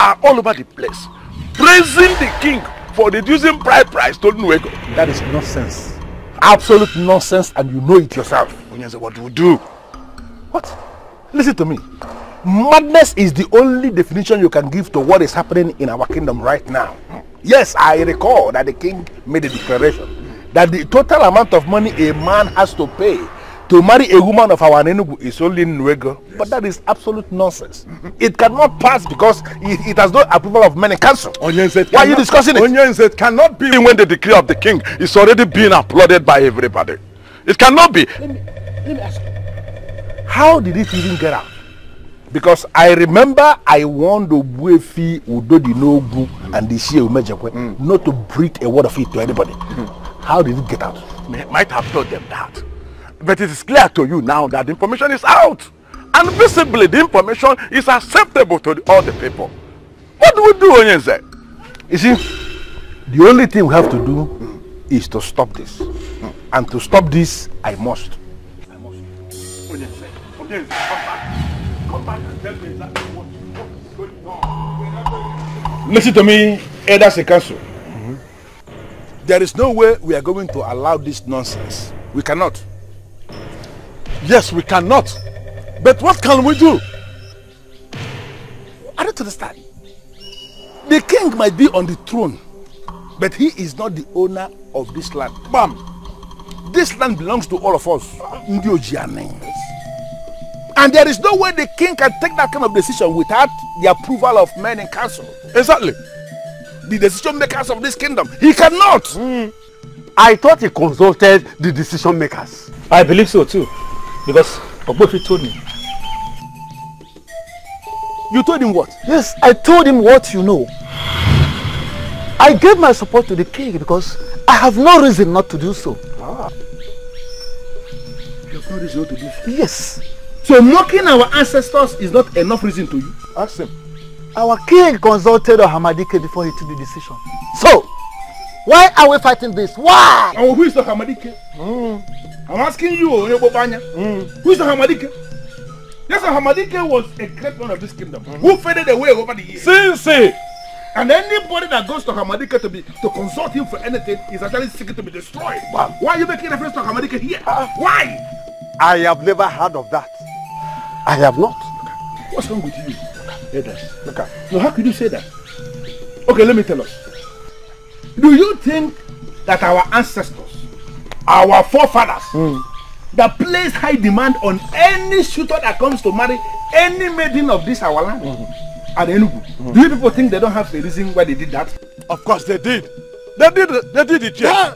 are all over the place, praising the king for reducing price to Nwego. That is nonsense. Absolute nonsense, and you know it yourself. Onyense, what do we do? What? Listen to me. Madness is the only definition you can give to what is happening in our kingdom right now. Yes, I recall that the king made a declaration that the total amount of money a man has to pay to marry a woman of our Anaenugu is only Nwego, yes. But that is absolute nonsense. It cannot pass because it has no approval of many council. Why are you discussing it? Onion said it cannot be when the decree of the king is already being applauded by everybody. It cannot be. Let me ask you, how did it even get out? Because I remember I warned Obwefi Udodinobu and Iche Umejekwe not to breathe a word of it to anybody. How did it get out? Might have told them that. But it is clear to you now that the information is out. And visibly the information is acceptable to all the people. What do we do, Onyenze? You see, the only thing we have to do is to stop this. And to stop this, I must. Onyenze, come back. Come back and tell me exactly what is going on. Listen to me, elders and council. There is no way we are going to allow this nonsense. We cannot. Yes, we cannot. But what can we do? I don't understand. The king might be on the throne, but he is not the owner of this land. Bam! This land belongs to all of us. And there is no way the king can take that kind of decision without the approval of men in council. Exactly. The decision makers of this kingdom. He cannot. I thought he consulted the decision makers. I believe so too. Because Obwefi told me. You told him what? Yes, I told him what you know. I gave my support to the king because I have no reason not to do so. Ah. You have no reason not to do so? Yes. So mocking our ancestors is not enough reason to you? Ask him. Our king consulted Muhammadiki before he took the decision. So, why are we fighting this? Why? Oh, who is the Muhammadiki? I'm asking you, who is the Muhammadiki? Yes, the Muhammadiki was a great man of this kingdom who faded away over the years. And anybody that goes to Muhammadiki to consult him for anything is actually seeking to be destroyed. Wow. Why are you making reference to Muhammadiki here? Why? I have never heard of that. I have not. What's wrong with you? Okay. So how could you say that? Okay, let me tell us. Do you think that our ancestors, our forefathers, that place high demand on any suitor that comes to marry any maiden of this our land, and Enugu, do you people think they don't have a reason why they did that? Of course they did. They did it, yeah.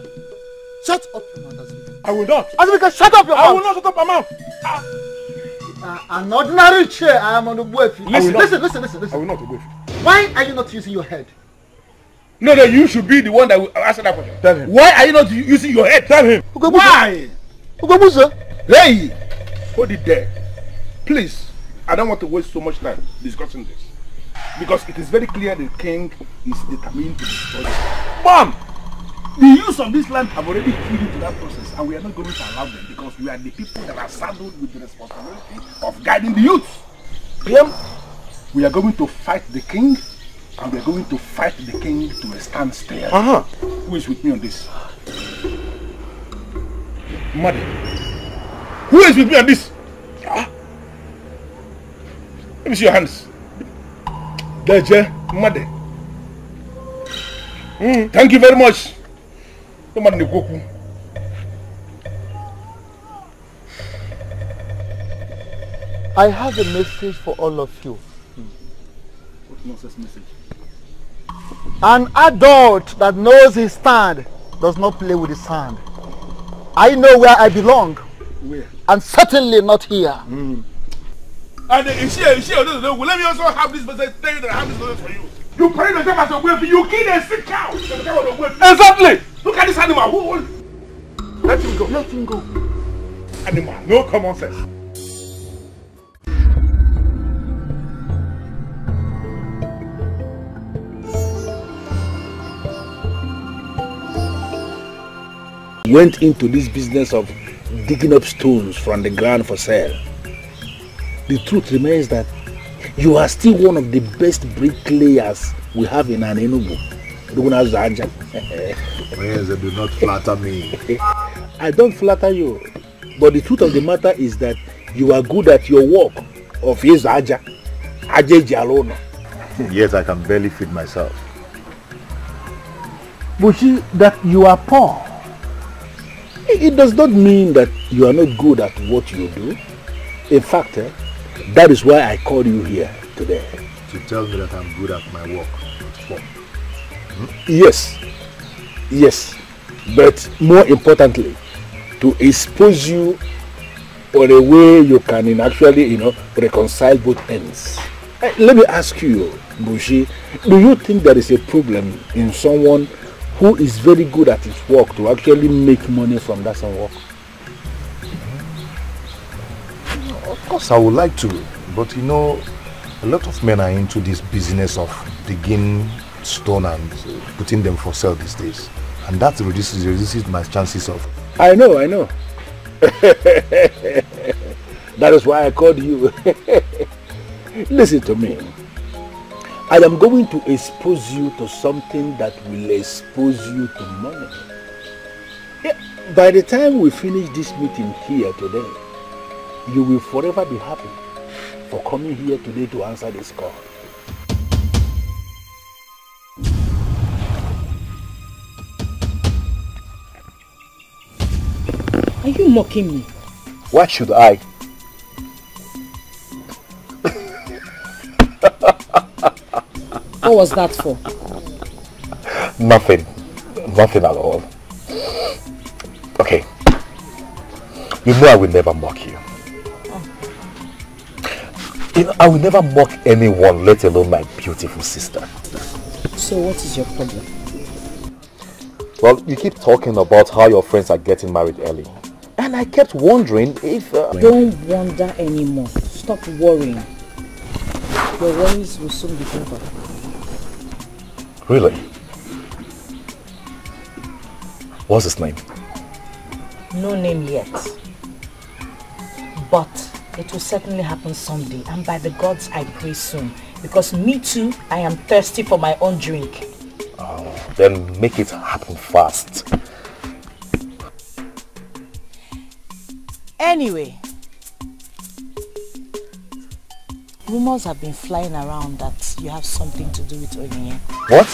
Shut up your mouth. I will not. Azuka, shut up your mouth. I will not shut up my mouth. An ordinary chair, I am on the way. Listen. I will not wait. Why are you not using your head? No, no, you should be the one that will answer that question. Tell him. Why are you not using your head? Tell him. Why? Hey, hold it there. Please, I don't want to waste so much time discussing this. Because it is very clear the king is determined to destroy it. Mom! The use of this land have already put into that process, and we are not going to allow them because we are the people that are saddled with the responsibility of guiding the youth. We are going to fight the king, and we are going to fight the king to a standstill. Who is with me on this? Mother. Who is with me on this? Let me see your hands. Deje, Mother. Thank you very much. I have a message for all of you. What nonsense message? An adult that knows his stand does not play with his hand. I know where I belong. Where? And certainly not here. And if she doesn't know, let me also have this message. Tell you that I have this message for you. You pray yourself as a weapon, you kill a sick cow! Exactly! Look at this animal! Who? Let him go! Let him go! Animal, no common sense! Went into this business of digging up stones from the ground for sale. The truth remains that you are still one of the best bricklayers we have in Anaenugu. Do not flatter me. I don't flatter you. But the truth of the matter is that you are good at your work. Yes, I can barely feed myself. Buchi, that you are poor. it does not mean that you are not good at what you do. In fact, that is why I called you here today. To tell me that I'm good at my work. Hmm? Yes. Yes. But more importantly, to expose you on a way you can actually, reconcile both ends. Let me ask you, Buchi, do you think there is a problem in someone who is very good at his work to actually make money from that same work? Of course I would like to, but a lot of men are into this business of digging stone and putting them for sale these days. And that reduces my chances of... I know. That is why I called you. Listen to me. I am going to expose you to something that will expose you to money. Yeah. By the time we finish this meeting here today, you will forever be happy for coming here today to answer this call. Are you mocking me? Why should I? What was that for? Nothing. Nothing at all. Okay. I will never mock you. Oh. I will never mock anyone, let alone my beautiful sister. So what is your problem? Well, you keep talking about how your friends are getting married early. And I kept wondering if... Don't wonder anymore. Stop worrying. Your worries will soon be over. Really? What's his name? No name yet. But it will certainly happen someday. And by the gods, I pray soon. Because me too, I am thirsty for my own drink. Oh, then make it happen fast. Anyway, rumors have been flying around that you have something to do with Onye. What?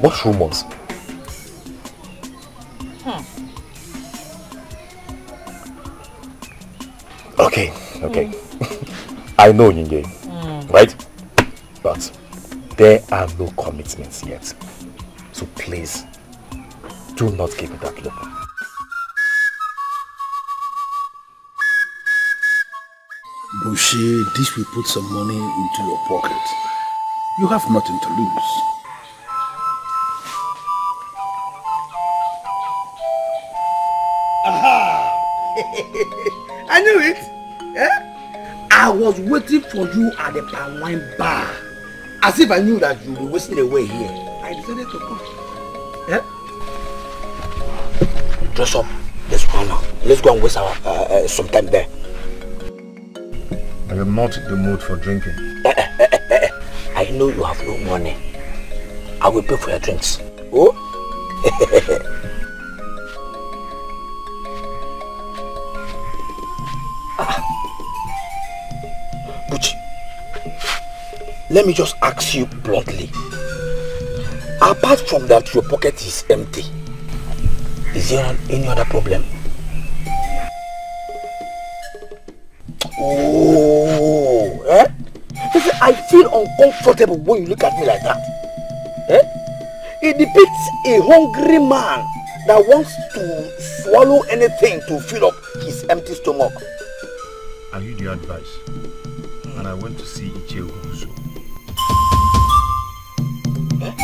What rumors? Okay. I know Onye, right? But there are no commitments yet. So please, do not give me that look. Buchi, this will put some money into your pocket. You have nothing to lose. Aha! I knew it! Eh? I was waiting for you at the palm wine bar. As if I knew that you were wasting away here. I decided to come. Eh? Dress up. Let's go now. Let's go and waste our some time there. I am not in the mood for drinking. I know you have no money. I will pay for your drinks. Oh? Buchi, let me just ask you bluntly. Apart from that, your pocket is empty. Is there any other problem? Oh, eh? Listen, I feel uncomfortable when you look at me like that. Eh? It depicts a hungry man that wants to swallow anything to fill up his empty stomach. I heard your advice, and I went to see Ichie Ugobuzo. Eh?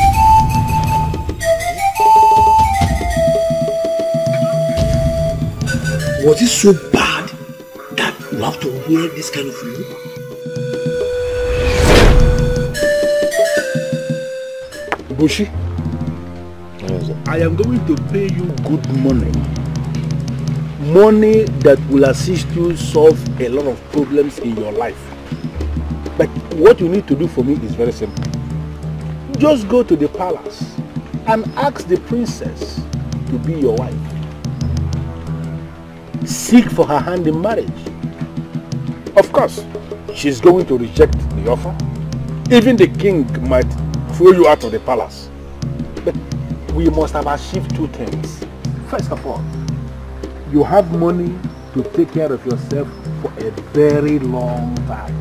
Was it so bad? You have to wear this kind of look. Buchi, yes, I am going to pay you good money. Money that will assist you solve a lot of problems in your life. But what you need to do for me is very simple. Just go to the palace and ask the princess to be your wife. Seek for her hand in marriage. Of course, she's going to reject the offer. Even the king might throw you out of the palace. But we must have achieved two things. First of all, you have money to take care of yourself for a very long time.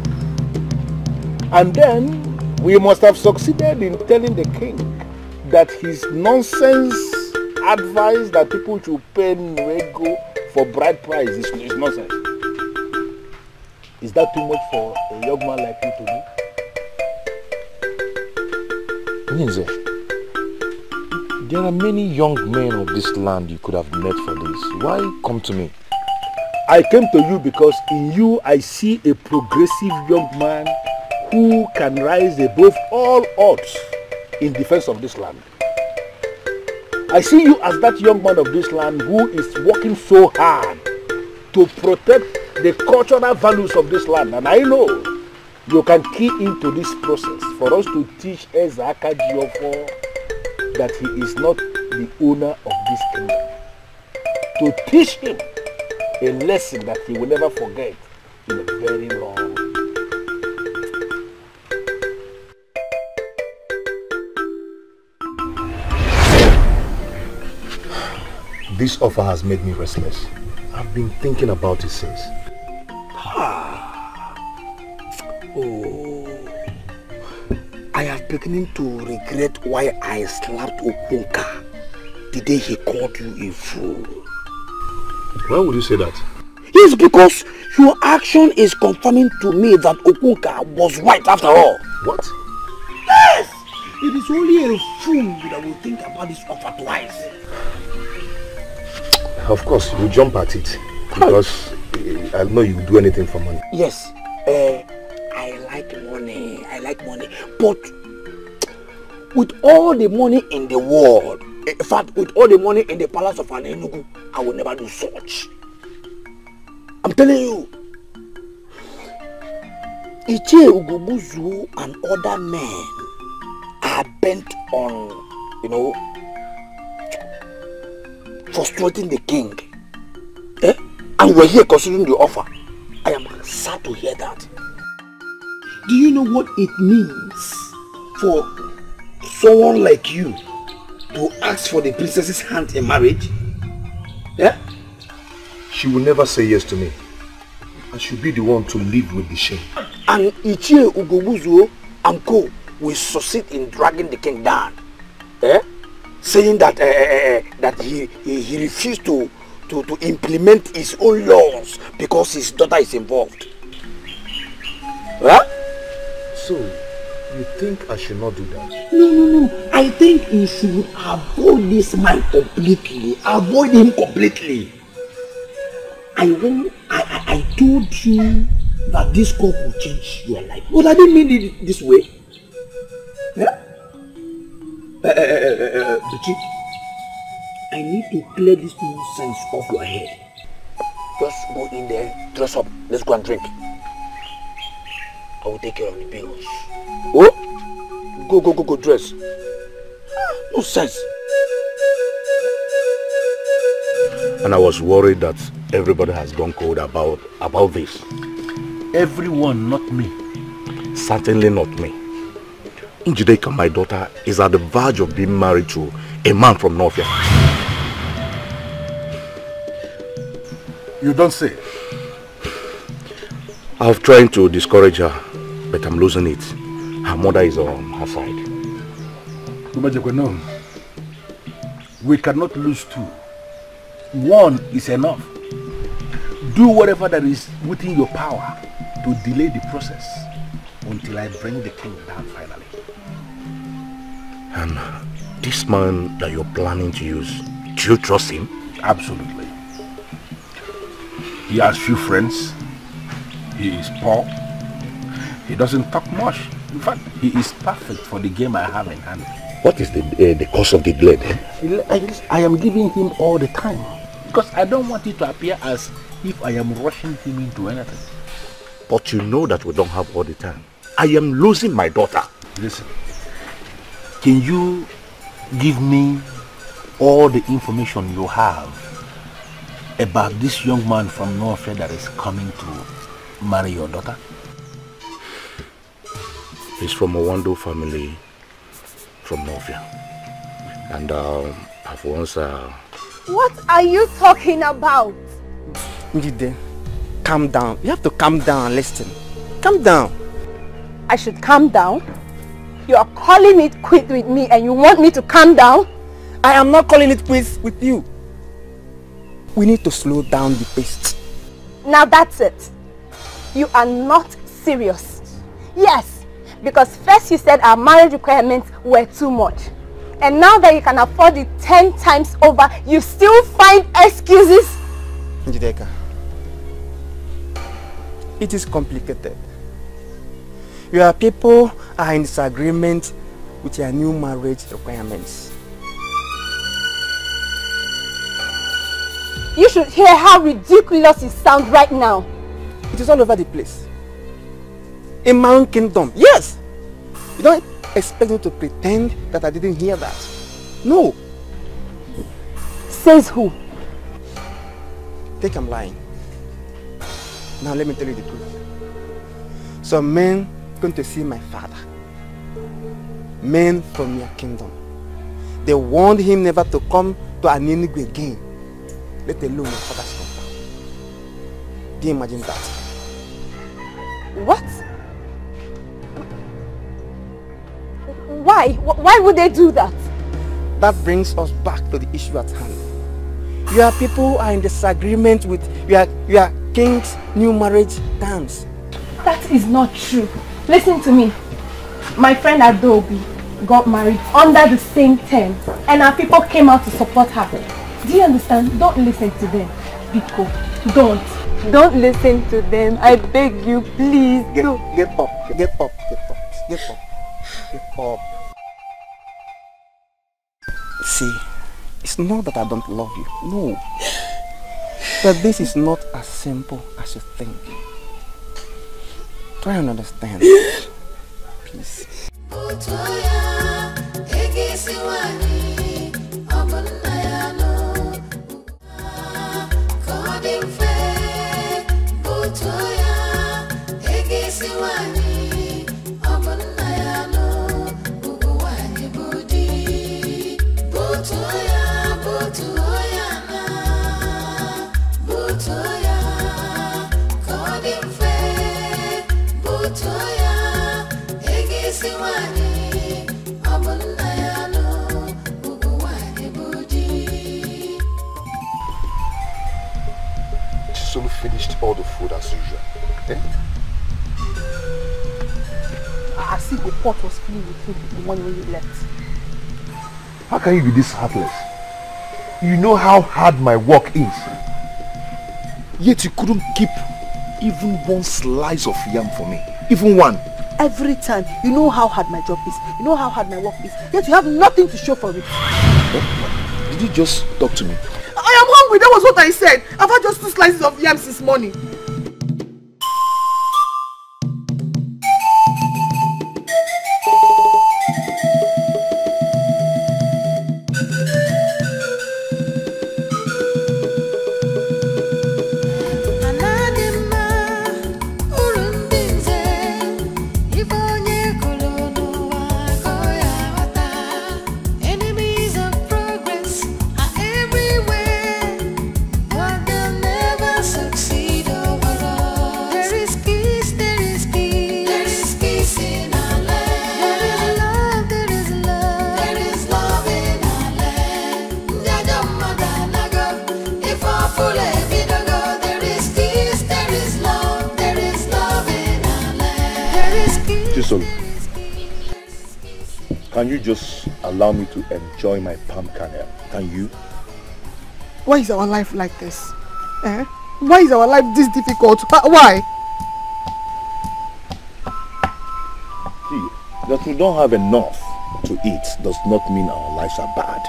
And then, we must have succeeded in telling the king that his nonsense advice that people should pay Nwego for bride price is nonsense. Is that too much for a young man like you to do? Ninze, there are many young men of this land you could have met for this. Why come to me? I came to you because in you I see a progressive young man who can rise above all odds in defense of this land. I see you as that young man of this land who is working so hard to protect the cultural values of this land. And I know you can key into this process for us to teach Eze Akajiofo that he is not the owner of this kingdom. To teach him a lesson that he will never forget in a very long time. This offer has made me restless. I've been thinking about it since. Oh, I have beginning to regret why I slapped Oponka the day he called you a fool. Why would you say that? Yes, because your action is confirming to me that Oponka was right after all. What? Yes! It is only a fool that will think about this offer twice. Of course, you jump at it because I know you do anything for money. Yes. I like money, but with all the money in the world, in fact, with all the money in the palace of Anaenugu, I will never do such. I'm telling you, Ichie Ugo Buzo and other men are bent on, you know, frustrating the king. Eh? And we're here considering the offer. I am sad to hear that. Do you know what it means for someone like you to ask for the princess's hand in marriage? Yeah? She will never say yes to me. I should be the one to live with the shame. And Ichie Ugo Buzo and Co will succeed in dragging the king down. Yeah? Saying that, he refused to implement his own laws because his daughter is involved. Huh? So, you think I should not do that? No, no, no. I think you should avoid this man completely. Avoid him completely. I told you that this call will change your life. But I didn't mean it this way. Yeah? Buchi, I need to clear this nonsense off your head. Just go in there, dress up, let's go and drink. I will take care of the bills. Oh? Go dress. No sense. And I was worried that everybody has gone cold about this. Everyone, not me. Certainly not me. Njideka, my daughter, is at the verge of being married to a man from Northia. You don't say. I've tried to discourage her, but I'm losing it. Her mother is on her side. Umejekwe, no. We cannot lose two. One is enough. Do whatever that is within your power to delay the process until I bring the king down finally. And this man that you're planning to use, do you trust him? Absolutely. He has few friends. He is poor. He doesn't talk much. In fact, he is perfect for the game I have in hand. What is the cause of the delay? I am giving him all the time because I don't want it to appear as if I am rushing him into anything. But you know that we don't have all the time. I am losing my daughter. Listen, can you give me all the information you have about this young man from Norway that is coming to marry your daughter? He's from a Wando family from Norway. And I've once... What are you talking about? Njide, calm down. You have to calm down and listen. Calm down. I should calm down? You are calling it quit with me and you want me to calm down? I am not calling it quit with you. We need to slow down the pace. Now that's it. You are not serious. Yes, because first you said our marriage requirements were too much. And now that you can afford it 10 times over, you still find excuses? Njideka, it is complicated. Your people are in disagreement with your new marriage requirements. You should hear how ridiculous it sounds right now. It is all over the place. In my own kingdom, yes! You don't expect me to pretend that I didn't hear that. No! Says who? Think I'm lying. Now let me tell you the truth. Some men come to see my father. Men from your kingdom. They warned him never to come to Anaenugu again. Let alone my father's compound. Do you imagine that? What? Why? Why would they do that? That brings us back to the issue at hand. Your people are in disagreement with your king's new marriage terms. That is not true. Listen to me. My friend Adobi got married under the same term, and our people came out to support her. Do you understand? Don't listen to them. Biko, don't. Don't listen to them. I beg you, please. Get up. Get up. Get up. Get up. Get up. See, it's not that I don't love you. No. But this is not as simple as you think. Try and understand. Please. Chisolo finished all the food as usual. Eh? As if the pot was filled with food the one when you left. How can you be this heartless? You know how hard my work is. Yet you couldn't keep even one slice of yam for me. Even one. Every time, you know how hard my job is. You know how hard my work is. Yet you have nothing to show for it. Oh, did you just talk to me? I am hungry. That was what I said. I've had just 2 slices of yam since morning. Can you just allow me to enjoy my palm kernel? Can you? Why is our life like this? Eh? Why is our life this difficult? Why? See, that we don't have enough to eat does not mean our lives are bad.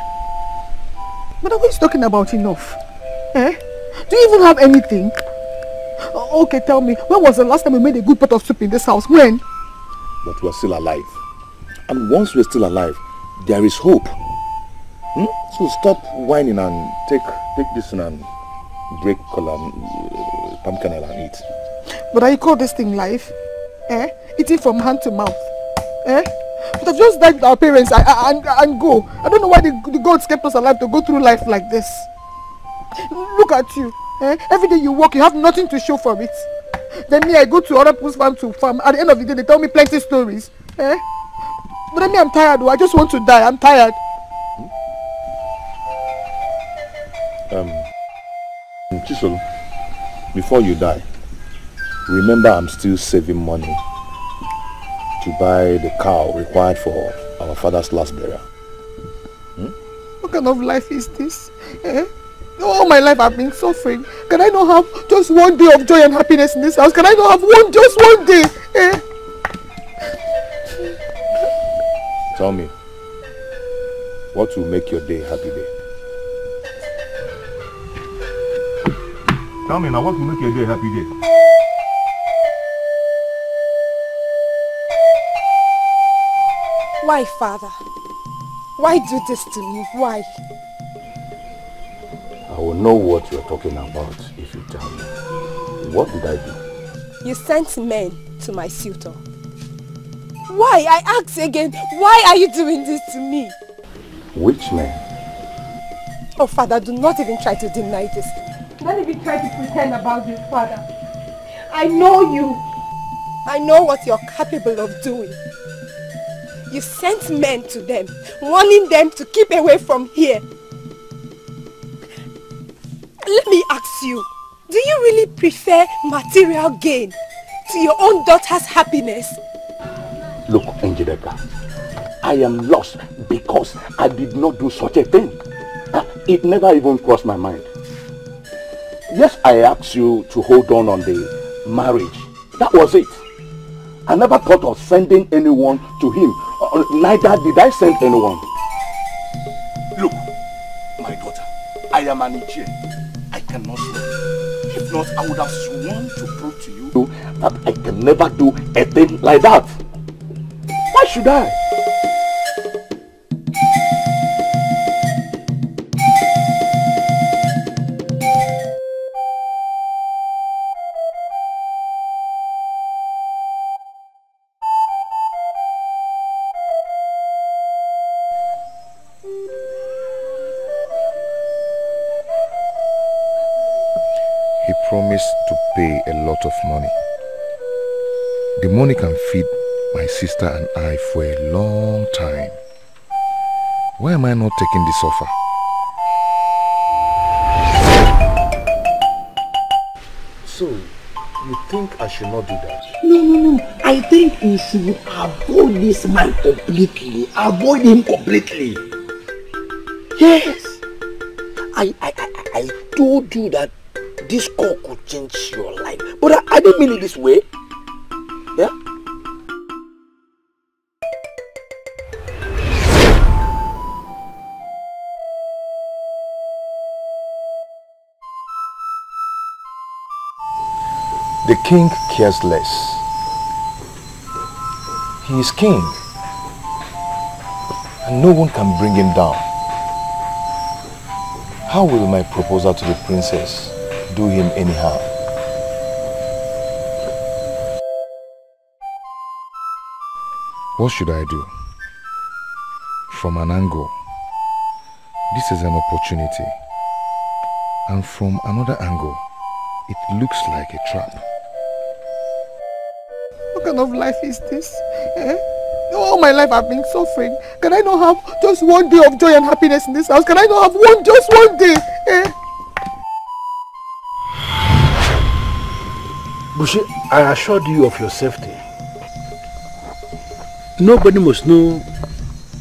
But who is talking about enough? Eh? Do you even have anything? Okay, tell me, when was the last time we made a good pot of soup in this house? When? But we are still alive. And once we're still alive, there is hope. So stop whining and take this and break column, palm kernel and eat. But I call this thing life. Eh? Eating from hand to mouth. Eh? But have just died with our parents and go. I don't know why the gods kept us alive to go through life like this. Look at you. Eh? Every day you work, you have nothing to show for it. Then me, I go to other people's farm to farm. At the end of the day, they tell me plenty stories. Eh? But then me, I'm tired. I just want to die. I'm tired. Chisolo, before you die, remember I'm still saving money to buy the cow required for our father's last burial. What kind of life is this? Eh? All my life I've been suffering. Can I not have just one day of joy and happiness in this house? Can I not have just one day? Eh? Tell me, what will make your day a happy day? Tell me now, what will make your day a happy day? Why, Father? Why do this to me? Why? I will know what you are talking about if you tell me. What did I do? You sent men to my suitor. Why? I ask again, why are you doing this to me? Which men? Oh, Father, do not even try to deny this. Don't even try to pretend about this, Father. I know you. I know what you're capable of doing. You sent men to them, warning them to keep away from here. Let me ask you, do you really prefer material gain to your own daughter's happiness? Look, Njideka, I am lost because I did not do such a thing. It never even crossed my mind. Yes, I asked you to hold on the marriage. That was it. I never thought of sending anyone to him. Neither did I send anyone. Look, my daughter, I am an Ichie. I cannot swear. If not, I would have sworn to prove to you that I can never do a thing like that. Why should I? To pay a lot of money. The money can feed my sister and I for a long time. Why am I not taking this offer? So, you think I should not do that? No. I think you should avoid this man completely. Avoid him completely. Yes. I told you that this call could change your life. But I didn't mean it this way. Yeah? The king cares less. He is king. And no one can bring him down. How will my proposal to the princess do him anyhow? What should I do? From an angle, this is an opportunity. And from another angle, it looks like a trap. What kind of life is this? Eh? All my life I've been suffering. Can I not have just one day of joy and happiness in this house? Can I not have just one day? Eh? Buchi, I assured you of your safety. Nobody must know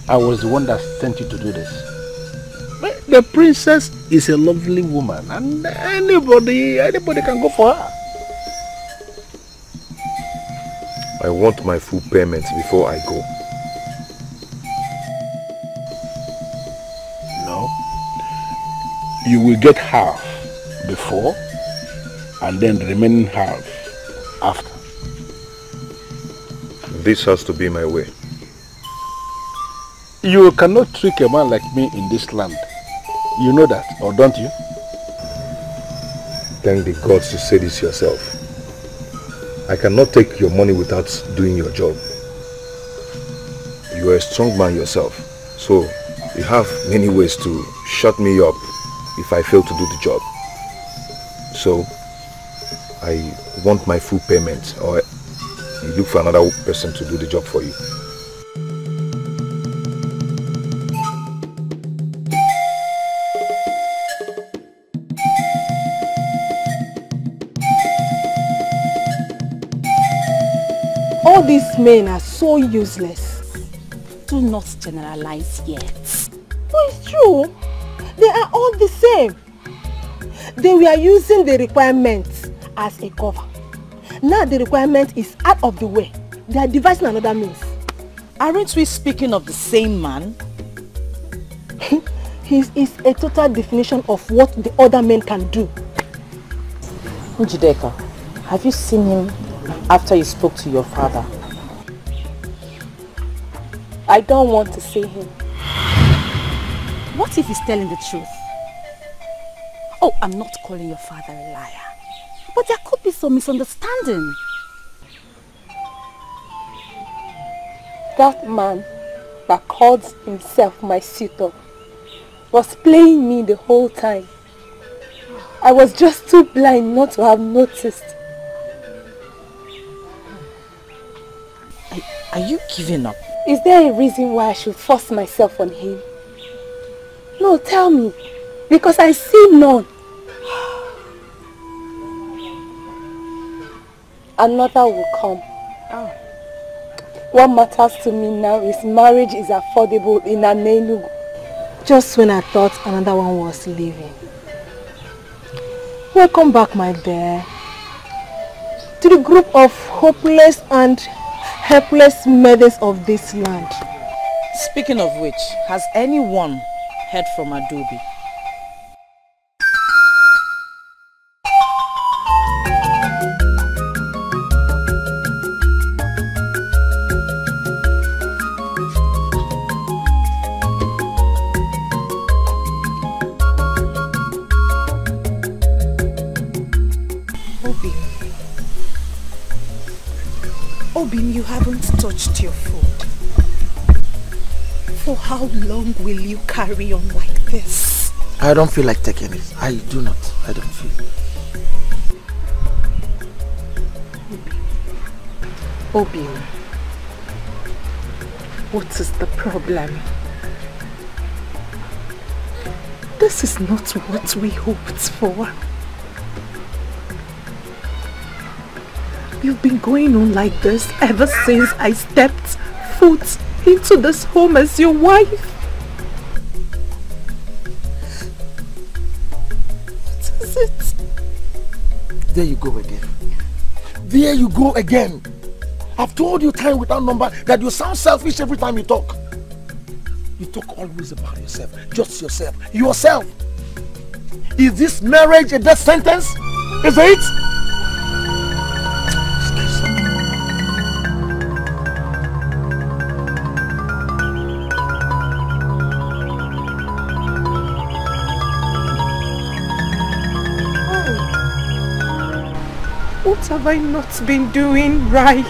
I was the one that sent you to do this. But the princess is a lovely woman and anybody can go for her. I want my full payment before I go. No. You will get half before and then the remaining half after. This has to be my way. You cannot trick a man like me in this land. You know that, or don't you? Thank the gods you say this yourself. I cannot take your money without doing your job. You are you're a strong man yourself, so you have many ways to shut me up if I fail to do the job. So I want my full payment, or you look for another person to do the job for you. All these men are so useless. Do not generalize yet. Well, it's true. They are all the same. They were using the requirements as a cover. Now the requirement is out of the way. They are devising another means. Aren't we speaking of the same man? He is a total definition of what the other men can do. Njideka, have you seen him after you spoke to your father? I don't want to see him. What if he's telling the truth? Oh, I'm not calling your father a liar, but there could be some misunderstanding. That man that calls himself my suitor was playing me the whole time. I was just too blind not to have noticed. Are you giving up? Is there a reason why I should force myself on him? No, tell me, because I see none. Another will come. Oh. What matters to me now is marriage is affordable in Anaenugu. Just when I thought another one was leaving. Welcome back, my dear, to the group of hopeless and helpless mothers of this land. Speaking of which, has anyone heard from Adobi? You haven't touched your food. For how long will you carry on like this? I don't feel like taking it. I do not. I don't feel. Obi, what is the problem? This is not what we hoped for. You've been going on like this ever since I stepped foot into this home as your wife. What is it? There you go again. There you go again. I've told you time without number that you sound selfish every time you talk. You talk always about yourself. Just yourself. Yourself. Is this marriage a death sentence? Is it? What have I not been doing right?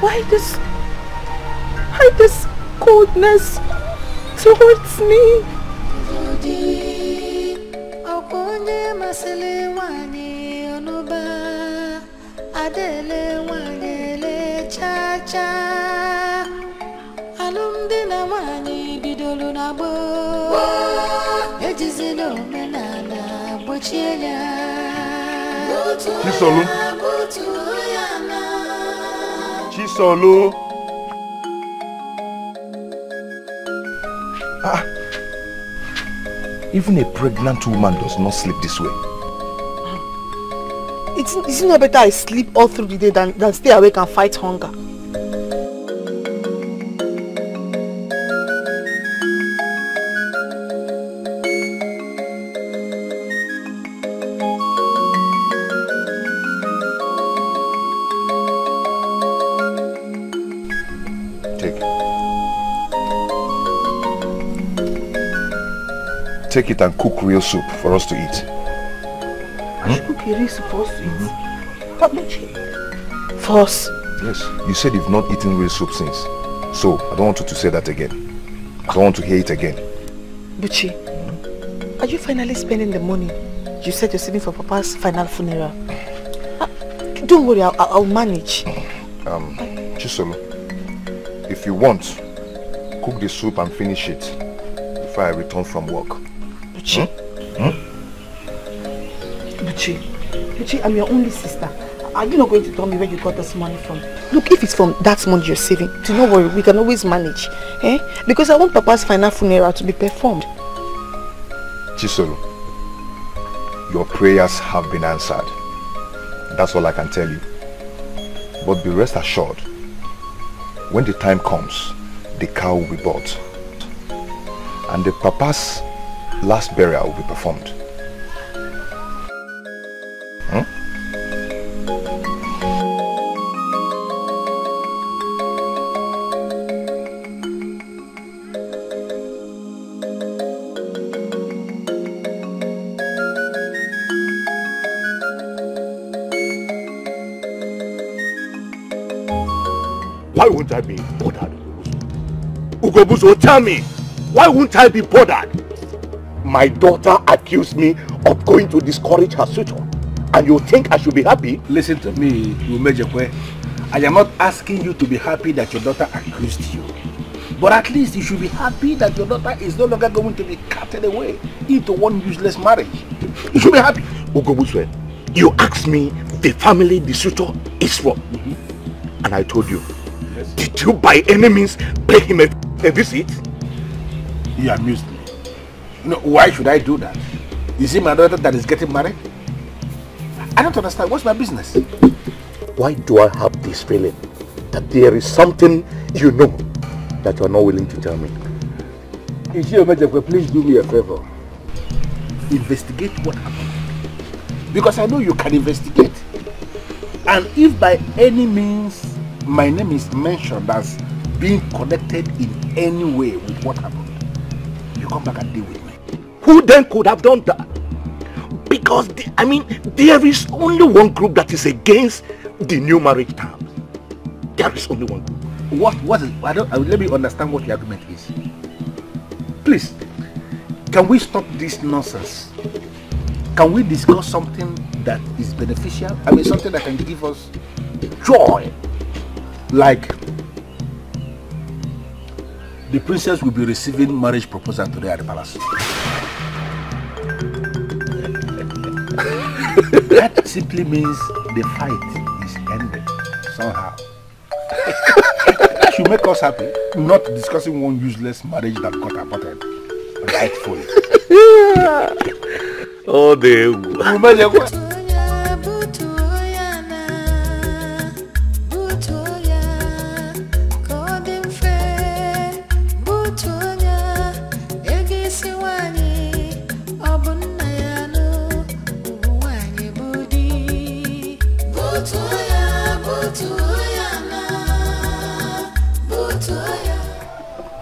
Why this coldness towards me? Chisolo. Ah. Even a pregnant woman does not sleep this way. It's not better I sleep all through the day than stay awake and fight hunger. Take it and cook real soup for us to eat. I should cook real soup for us to eat? For us? Yes. You said you've not eaten real soup since. So, I don't want you to say that again. I don't want to hear it again. Buchi, are you finally spending the money you said you're saving for Papa's final funeral? Don't worry, I'll manage. Chisolo, if you want, cook the soup and finish it before I return from work. Buchi. Buchi, I'm your only sister. Are you not going to tell me where you got this money from? Look, if it's from that money you're saving, do not worry, we can always manage. Eh? Because I want Papa's final funeral to be performed. Chisolo, your prayers have been answered. That's all I can tell you. But be rest assured, when the time comes, the cow will be bought. And the Papa's last burial will be performed. Why won't I be bothered? Ugo Buzo, tell me, why won't I be bothered? My daughter accused me of going to discourage her suitor, and you think I should be happy? Listen to me, Umejekwe. I am not asking you to be happy that your daughter accused you, but at least you should be happy that your daughter is no longer going to be carted away into one useless marriage. You should be happy. Ugo Buzo, you asked me the family the suitor is from, and I told you. Did you by any means pay him a visit? You amused me. No, why should I do that? Is it my daughter that is getting married? I don't understand. What's my business? Why do I have this feeling that there is something you know that you are not willing to tell me? Ichie Ugobuzo, please do me a favor. Investigate what happened. Because I know you can investigate. And if by any means my name is mentioned as being connected in any way with what happened, you come back and deal with me. Who then could have done that? Because, there is only one group that is against the new marriage terms. There is only one group. What is, let me understand what the argument is. Please, can we stop this nonsense? Can we discuss something that is beneficial? Something that can give us joy. Like, the princess will be receiving marriage proposal today at the palace. That simply means the fight is ended somehow. That should make us happy, not discussing one useless marriage that got aborted rightfully. Oh, the...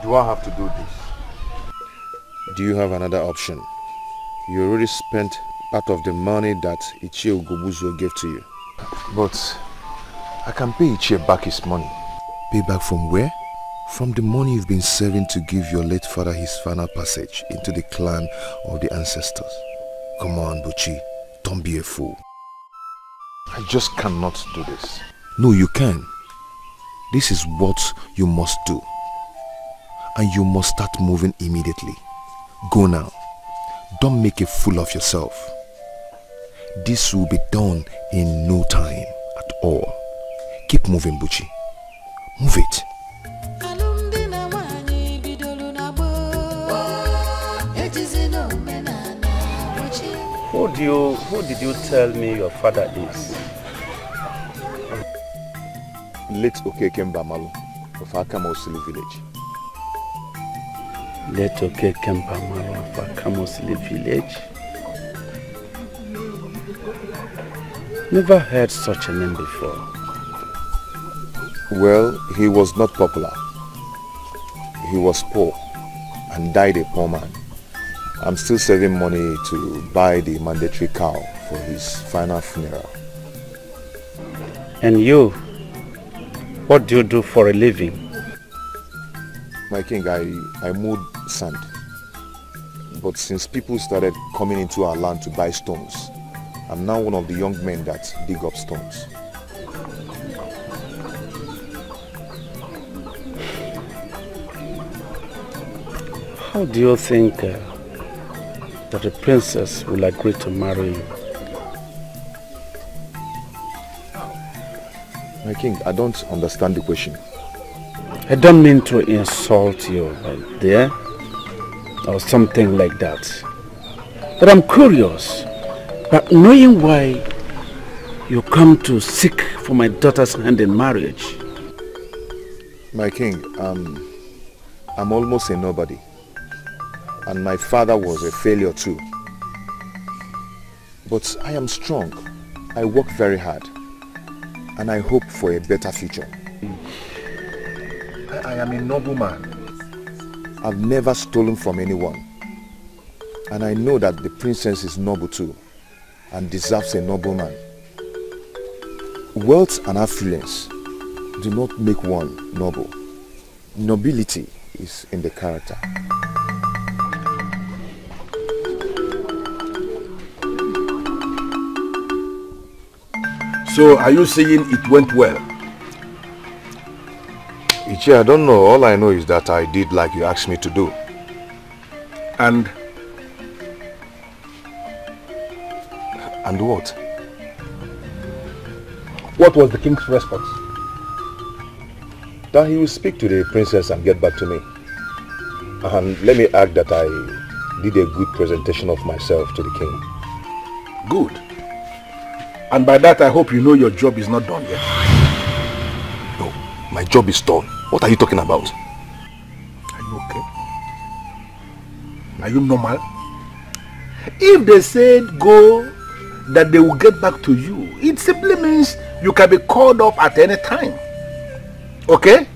Do I have to do this? Do you have another option? You already spent part of the money that Ichie Ugo Buzo gave to you. But I can pay Ichie back his money. Pay back from where? From the money you've been saving to give your late father his final passage into the clan of the ancestors. Come on, Buchi, don't be a fool. I just cannot do this. No, you can. This is what you must do. And you must start moving immediately. Go now. Don't make a fool of yourself. This will be done in no time at all. Keep moving, Buchi. Move it. Who did you tell me your father is? Late Okeke Mbamalu of Akamosili village. Let okay Kempamaro for Kamosli village. Never heard such a name before. Well, he was not popular. He was poor and died a poor man. I'm still saving money to buy the mandatory cow for his final funeral. And you? What do you do for a living? My king, I mowed sand. But since people started coming into our land to buy stones, I'm now one of the young men that dig up stones. How do you think that the princess will agree to marry you? My king, I don't understand the question. I don't mean to insult you right there, or something like that. But I'm curious, but knowing why you come to seek for my daughter's hand in marriage. My king, I'm almost a nobody. And my father was a failure too. But I am strong. I work very hard. And I hope for a better future. I am a noble man. I've never stolen from anyone. And I know that the princess is noble too. And deserves a noble man. Wealth and affluence do not make one noble. Nobility is in the character. So, are you saying it went well? Ichie, I don't know. All I know is that I did like you asked me to do. And? And what? What was the king's response? That he will speak to the princess and get back to me. And let me add that I did a good presentation of myself to the king. Good. And by that, I hope you know your job is not done yet. No, my job is done. What are you talking about? Are you okay? Are you normal? If they said go, that they will get back to you, it simply means you can be called up at any time. Okay?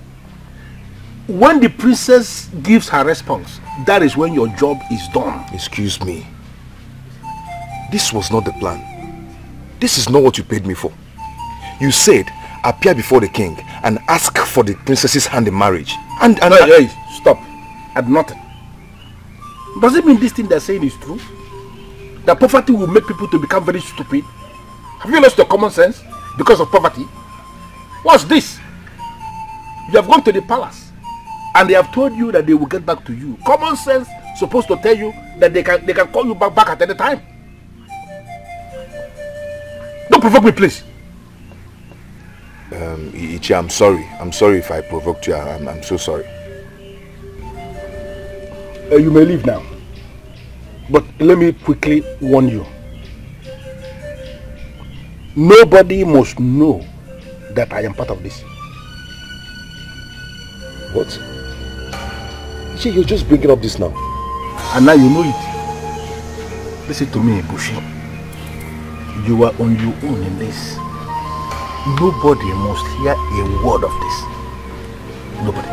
When the princess gives her response, that is when your job is done. Excuse me. This was not the plan. This is not what you paid me for. You said, appear before the king and ask for the princess's hand in marriage. And no, hey, stop. At nothing. Does it mean this thing they're saying is true? That poverty will make people to become very stupid? Have you lost your common sense because of poverty? What's this? You have gone to the palace and they have told you that they will get back to you. Common sense supposed to tell you that they can call you back at any time. Don't provoke me, please. Ichie, I'm sorry. I'm sorry if I provoked you. I'm so sorry. You may leave now. But let me quickly warn you. Nobody must know that I am part of this. What? Ichie, you're just bringing up this now. And now you know it. Listen to me, Buchi. You are on your own in this. Nobody must hear a word of this. Nobody.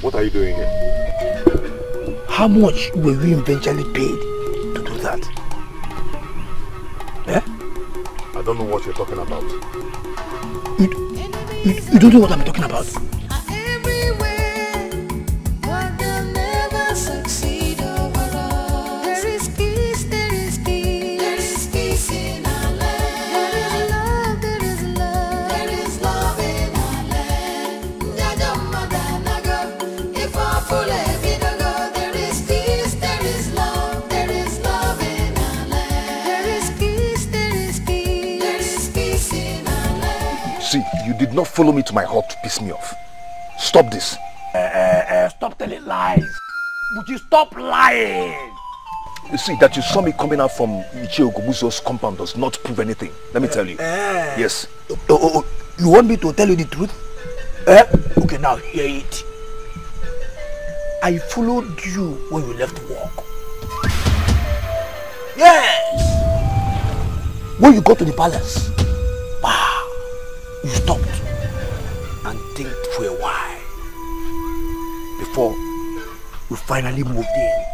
What are you doing here? How much were we eventually paid to do that? Eh? I don't know what you're talking about. You don't know what I'm talking about? Did not follow me to my hut to piss me off. Stop this. Stop telling lies. Would you stop lying? You see, that you saw me coming out from Ichie Ugobuzo's compound does not prove anything. Let me tell you. Yes. You want me to tell you the truth? Okay, now hear it. I followed you when you left work. Yes! When you go to the palace, bah, you stopped and think for a while before you finally moved in.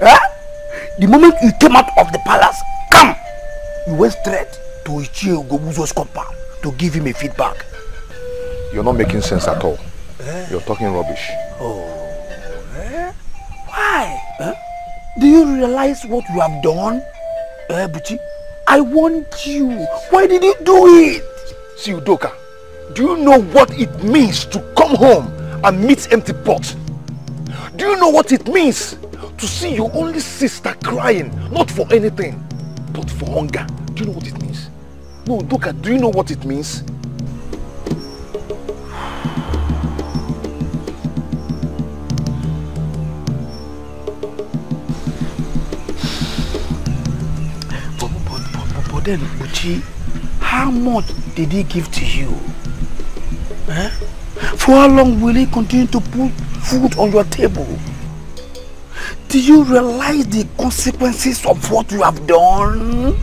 Eh? The moment you came out of the palace, come, you went straight to Ichie Ugo Buzo's compound to give him a feedback. You're not making sense at all. Eh? You're talking rubbish. Oh. Eh? Why? Eh? Do you realize what you have done? Eh, Buchi? I want you. Why did you do it? See, Udoka, do you know what it means to come home and meet empty pot? Do you know what it means to see your only sister crying, not for anything, but for hunger? Do you know what it means? No, Udoka, do you know what it means? Then, Buchi, how much did he give to you? Eh? For how long will he continue to put food on your table? Do you realize the consequences of what you have done?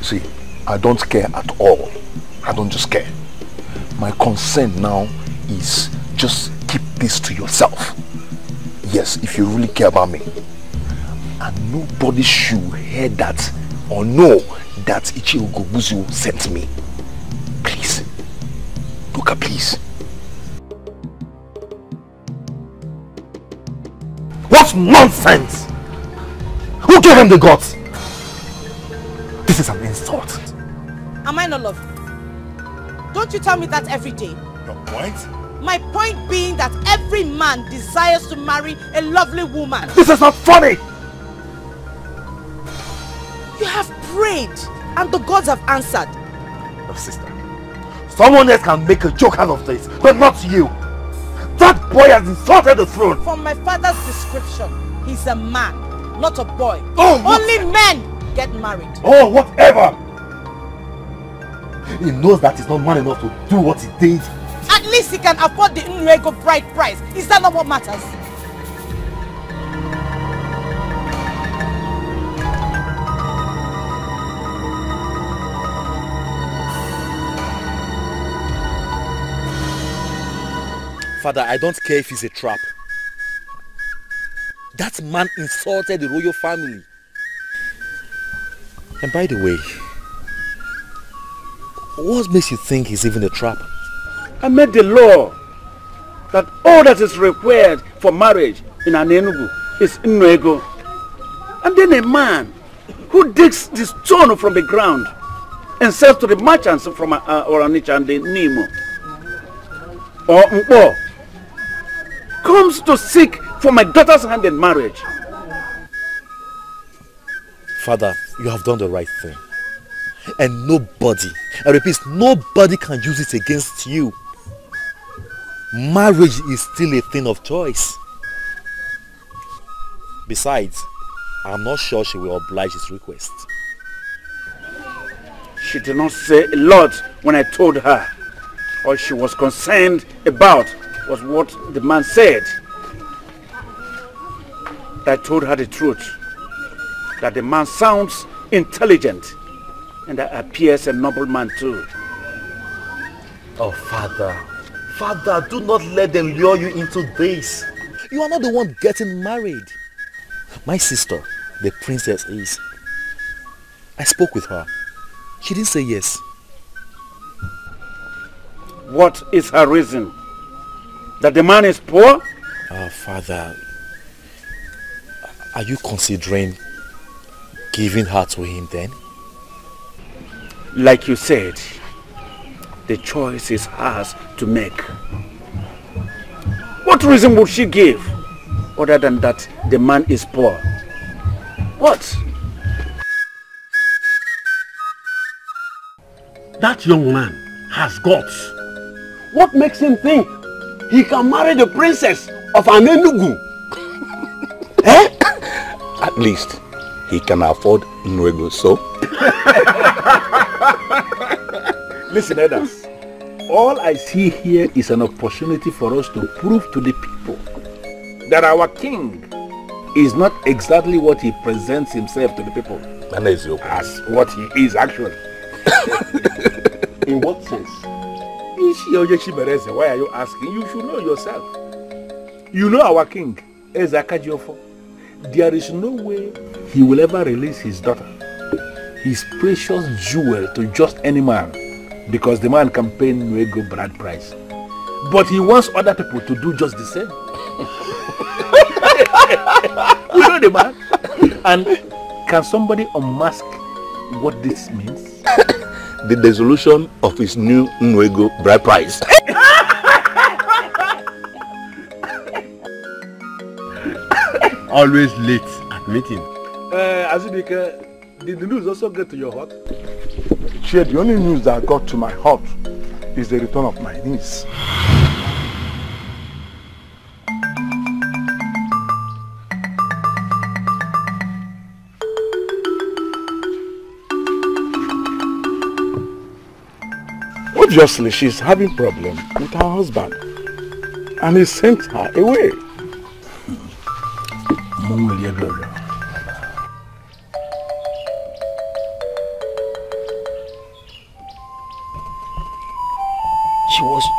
See, I don't care at all. I don't just care. My concern now is just keep this to yourself. Yes, if you really care about me. And nobody should hear that or know that Ichie Ugo Buzo sent me. Please. Luka, please. What nonsense! Who gave him the guts? This is an insult. Am I not loved? Don't you tell me that every day? Your point? My point being that every man desires to marry a lovely woman. This is not funny! You have prayed and the gods have answered. No, sister. Someone else can make a joke out of this, but not you. That boy has insulted the throne. From my father's description, he's a man, not a boy. Oh, only men get married. Oh, whatever. He knows that he's not man enough to do what he did. At least he can afford the Nwego bride price. Is that not what matters? Father, I don't care if it's a trap. That man insulted the royal family. And by the way, what makes you think he's even a trap? I made the law that all that is required for marriage in Anaenugu is Nwego. And then a man who digs the stone from the ground and sells to the merchants from Oranicha and the Nimo or Unko comes to seek for my daughter's hand in marriage. Father, you have done the right thing. And nobody, I repeat, nobody can use it against you. Marriage is still a thing of choice. Besides, I'm not sure she will oblige his request. She did not say a lot when I told her. All she was concerned about was what the man said. I told her the truth, that the man sounds intelligent and that appears a noble man too. Oh, Father, Father, do not let them lure you into this. You are not the one getting married. My sister, the princess is. I spoke with her. She didn't say yes. What is her reason? That the man is poor? Father, are you considering giving her to him then? Like you said, the choice is hers to make. What reason would she give other than that the man is poor? What? That young man has guts. What makes him think he can marry the princess of Anaenugu? Eh? At least he can afford Nwego, so. Listen, Edas. All I see here is an opportunity for us to prove to the people that our king is not exactly what he presents himself to the people as what he is actually. In what sense? Onyeshi Mereze, why are you asking? You should know yourself. You know our king, Eze Akajiofo. There is no way he will ever release his daughter, his precious jewel, to just any man, because the man can pay Nwego brand price. But he wants other people to do just the same. You know the man. And can somebody unmask what this means? The dissolution of his new Nwego bride price. Always late at meeting. Azudike, did the news also get to your heart? Sure, the only news that got to my heart is the return of my niece. Obviously, she's having problems with her husband, and he sent her away.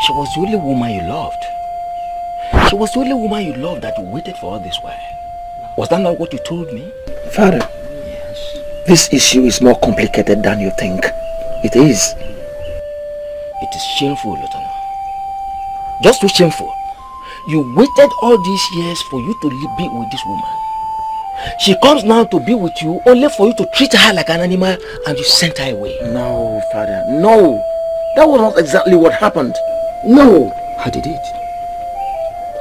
She was the only woman you loved. She was the only woman you loved that you waited for all this while. Was that not what you told me? Father, yes. This issue is more complicated than you think. It is. It is shameful, Lotanna. Just too shameful. You waited all these years for you to be with this woman. She comes now to be with you only for you to treat her like an animal, and you sent her away. No, Father, no. That was not exactly what happened. No. How did it?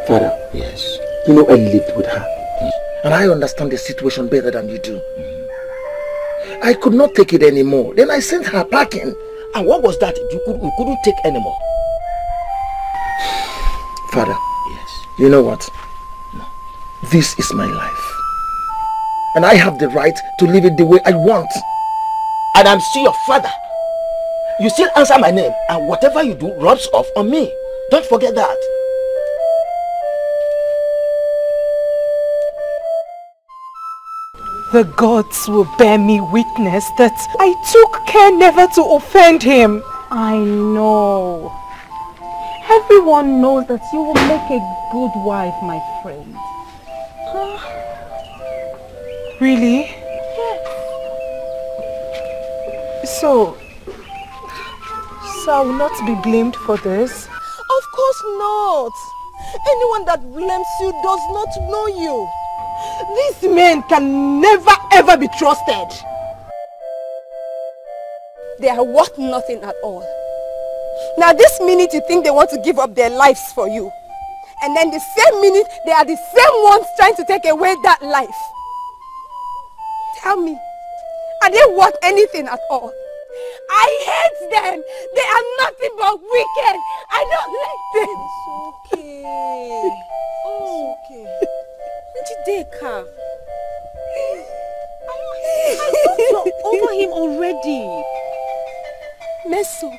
Father. Yes. You know I lived with her. Yes. And I understand the situation better than you do. Mm-hmm. I could not take it anymore. Then I sent her packing. And what was that? You couldn't take anymore. Father. Yes. You know what? No. This is my life. And I have the right to live it the way I want. And I'm still your father. You still answer my name. And whatever you do rubs off on me. Don't forget that. The gods will bear me witness that I took care never to offend him. I know. Everyone knows that you will make a good wife, my friend. Really? Yes. So I will not be blamed for this? Of course not. Anyone that blames you does not know you. These men can never ever be trusted. They are worth nothing at all. Now this minute you think they want to give up their lives for you. And then the same minute they are the same ones trying to take away that life. Tell me, are they worth anything at all? I hate them. They are nothing but wicked. I don't like them. It's okay. Oh, it's okay. Njideka, I'm not over him already. Meso,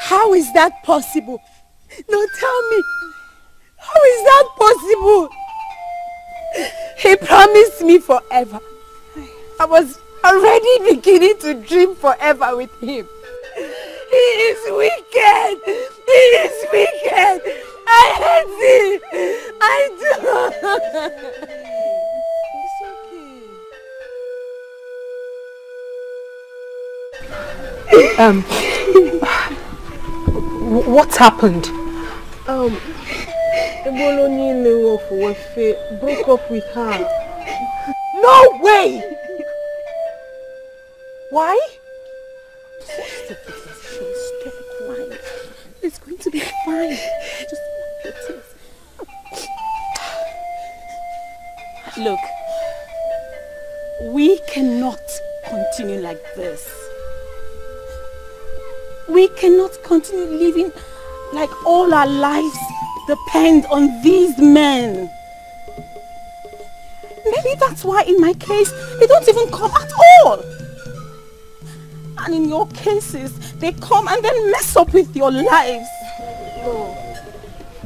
how is that possible? No, tell me. How is that possible? He promised me forever. I was already beginning to dream forever with him. He is wicked. He is wicked. I hate it! I do! It's okay. What happened? Ebolo broke up with her. No way! Why? Stop crying. It's going to be fine. Just look, we cannot continue like this. We cannot continue living like all our lives depend on these men. Maybe that's why in my case, they don't even come at all. And in your cases, they come and then mess up with your lives. No,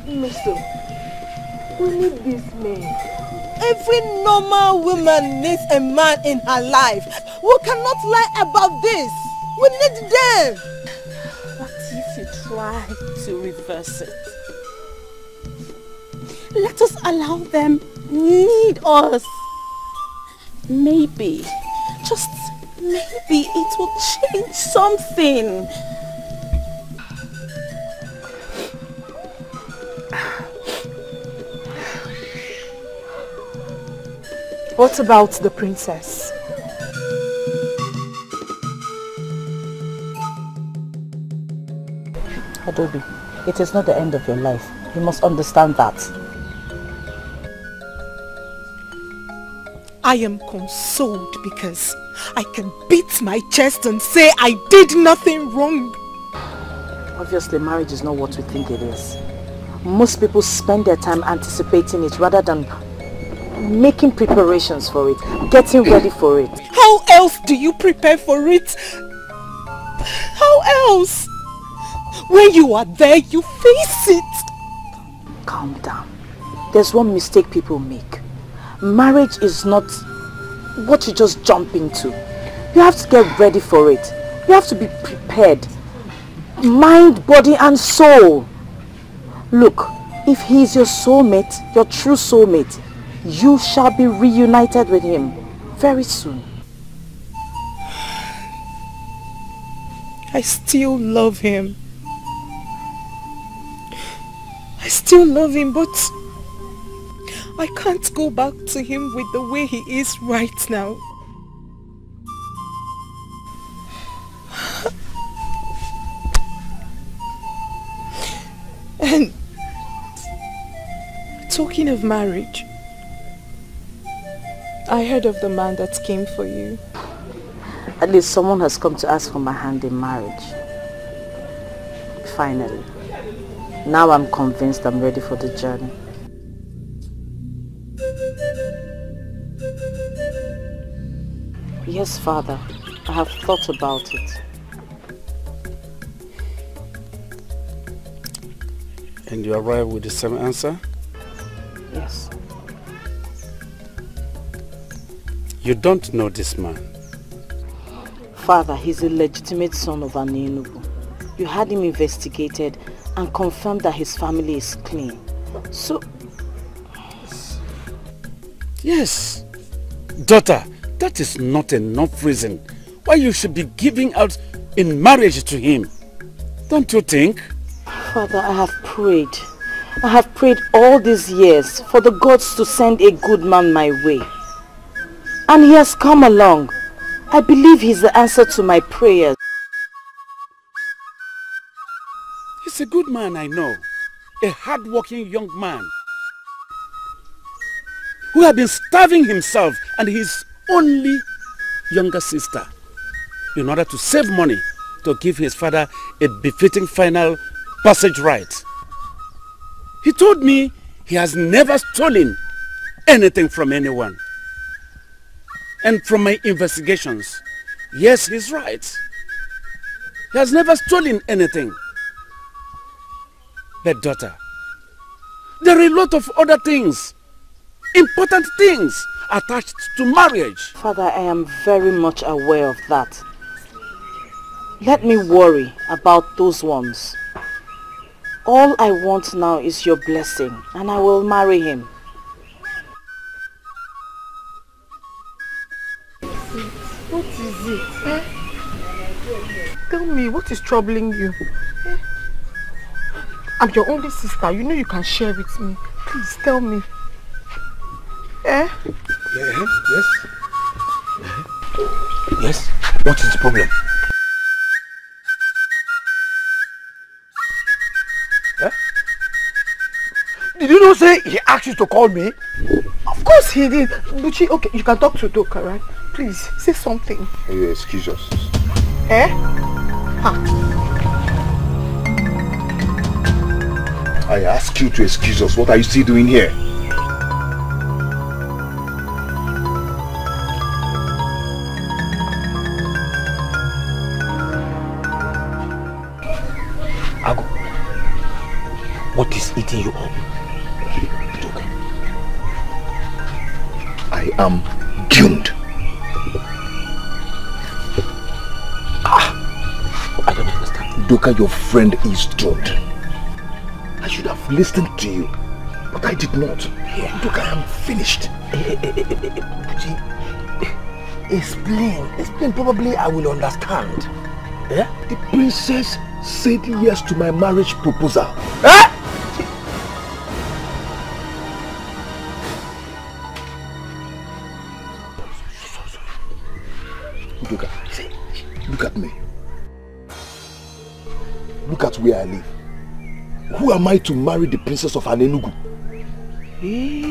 Mr. We need these men. Every normal woman needs a man in her life. We cannot lie about this. We need them. What if you try to reverse it? Let us allow them need us. Maybe, just maybe, it will change something. What about the princess? Adobi, it is not the end of your life. You must understand that. I am consoled because I can beat my chest and say I did nothing wrong. Obviously, marriage is not what we think it is. Most people spend their time anticipating it rather than making preparations for it, getting ready for it. How else do you prepare for it? How else? When you are there, you face it. Calm down. There's one mistake people make. Marriage is not what you just jump into. You have to get ready for it. You have to be prepared. Mind, body and soul. Look, if he is your soulmate, your true soulmate, you shall be reunited with him very soon. I still love him. I still love him, but I can't go back to him with the way he is right now. And talking of marriage, I heard of the man that came for you. At least someone has come to ask for my hand in marriage. Finally. Now I'm convinced I'm ready for the journey. Yes, Father. I have thought about it. And you arrive with the same answer? Yes. You don't know this man. Father, he's a legitimate son of Anaenugu. You had him investigated and confirmed that his family is clean. So... Yes. Daughter, that is not enough reason why you should be giving out in marriage to him. Don't you think? Father, I have prayed. I have prayed all these years for the gods to send a good man my way. And he has come along. I believe he's the answer to my prayers. He's a good man, I know. A hard-working young man who has been starving himself and his only younger sister in order to save money to give his father a befitting final passage rite. He told me he has never stolen anything from anyone. And from my investigations, yes, he's right. He has never stolen anything. But daughter, there are a lot of other things, important things attached to marriage. Father, I am very much aware of that. Let me worry about those ones. All I want now is your blessing, and I will marry him. What is it? Eh? Tell me, what is troubling you? Eh? I'm your only sister. You know you can share with me. Please tell me. Eh? Yeah, yes. Yes. What is the problem? Eh? Did you not say he asked you to call me? Of course he did. Buchi, okay, you can talk to Doka, right? Please, say something. Hey, excuse us. Eh? Ha. I ask you to excuse us. What are you still doing here? Ago, what is eating you up? I am doomed. I don't understand. Doka, your friend is doomed. I should have listened to you, but I did not. Yeah. Doka, I am finished. Explain. Probably I will understand. Yeah? The princess said yes to my marriage proposal. Eh? Look at me. Look at where I live. Who am I to marry the princess of Anaenugu? Eh?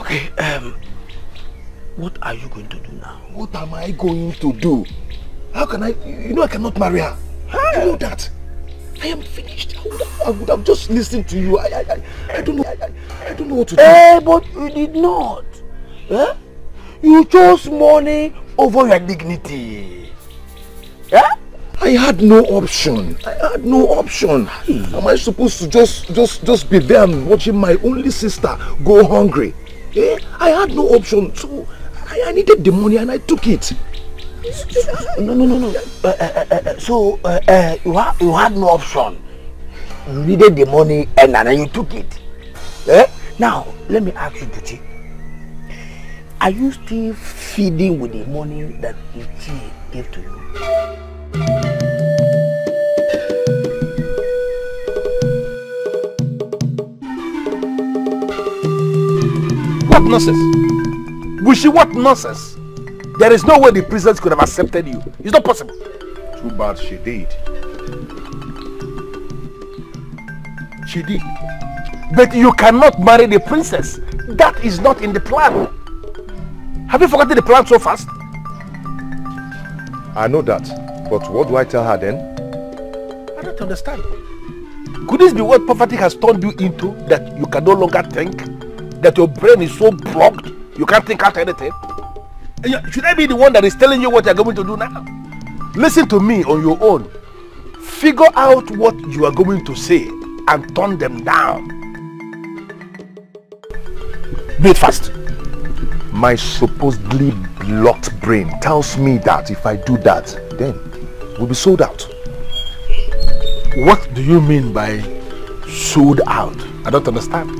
Okay, what are you going to do now? What am I going to do? How can I, you know I cannot marry her. Hey. You know that. I am finished. I would have just listened to you. I don't know what to do. Eh, but you did not. Eh? You chose money over your dignity. Eh? I had no option. Am I supposed to just be there and watching my only sister go hungry? Eh? I had no option, so I needed the money and I took it. No. So you had no option. You needed the money and then you took it. Eh? Now let me ask you, Buchi. Are you still feeding with the money that Ichie gave to you? What nonsense? Buchi, what nonsense? There is no way the princess could have accepted you. It's not possible. Too bad she did. She did. But you cannot marry the princess. That is not in the plan. Have you forgotten the plan so fast? I know that. But what do I tell her then? I don't understand. Could this be what poverty has turned you into, that you can no longer think? That your brain is so blocked, you can't think out anything? Should I be the one that is telling you what you're going to do now? Listen to me on your own. Figure out what you are going to say and turn them down. Do it fast. My supposedly blocked brain tells me that if I do that, then we'll be sold out. What do you mean by sold out? I don't understand.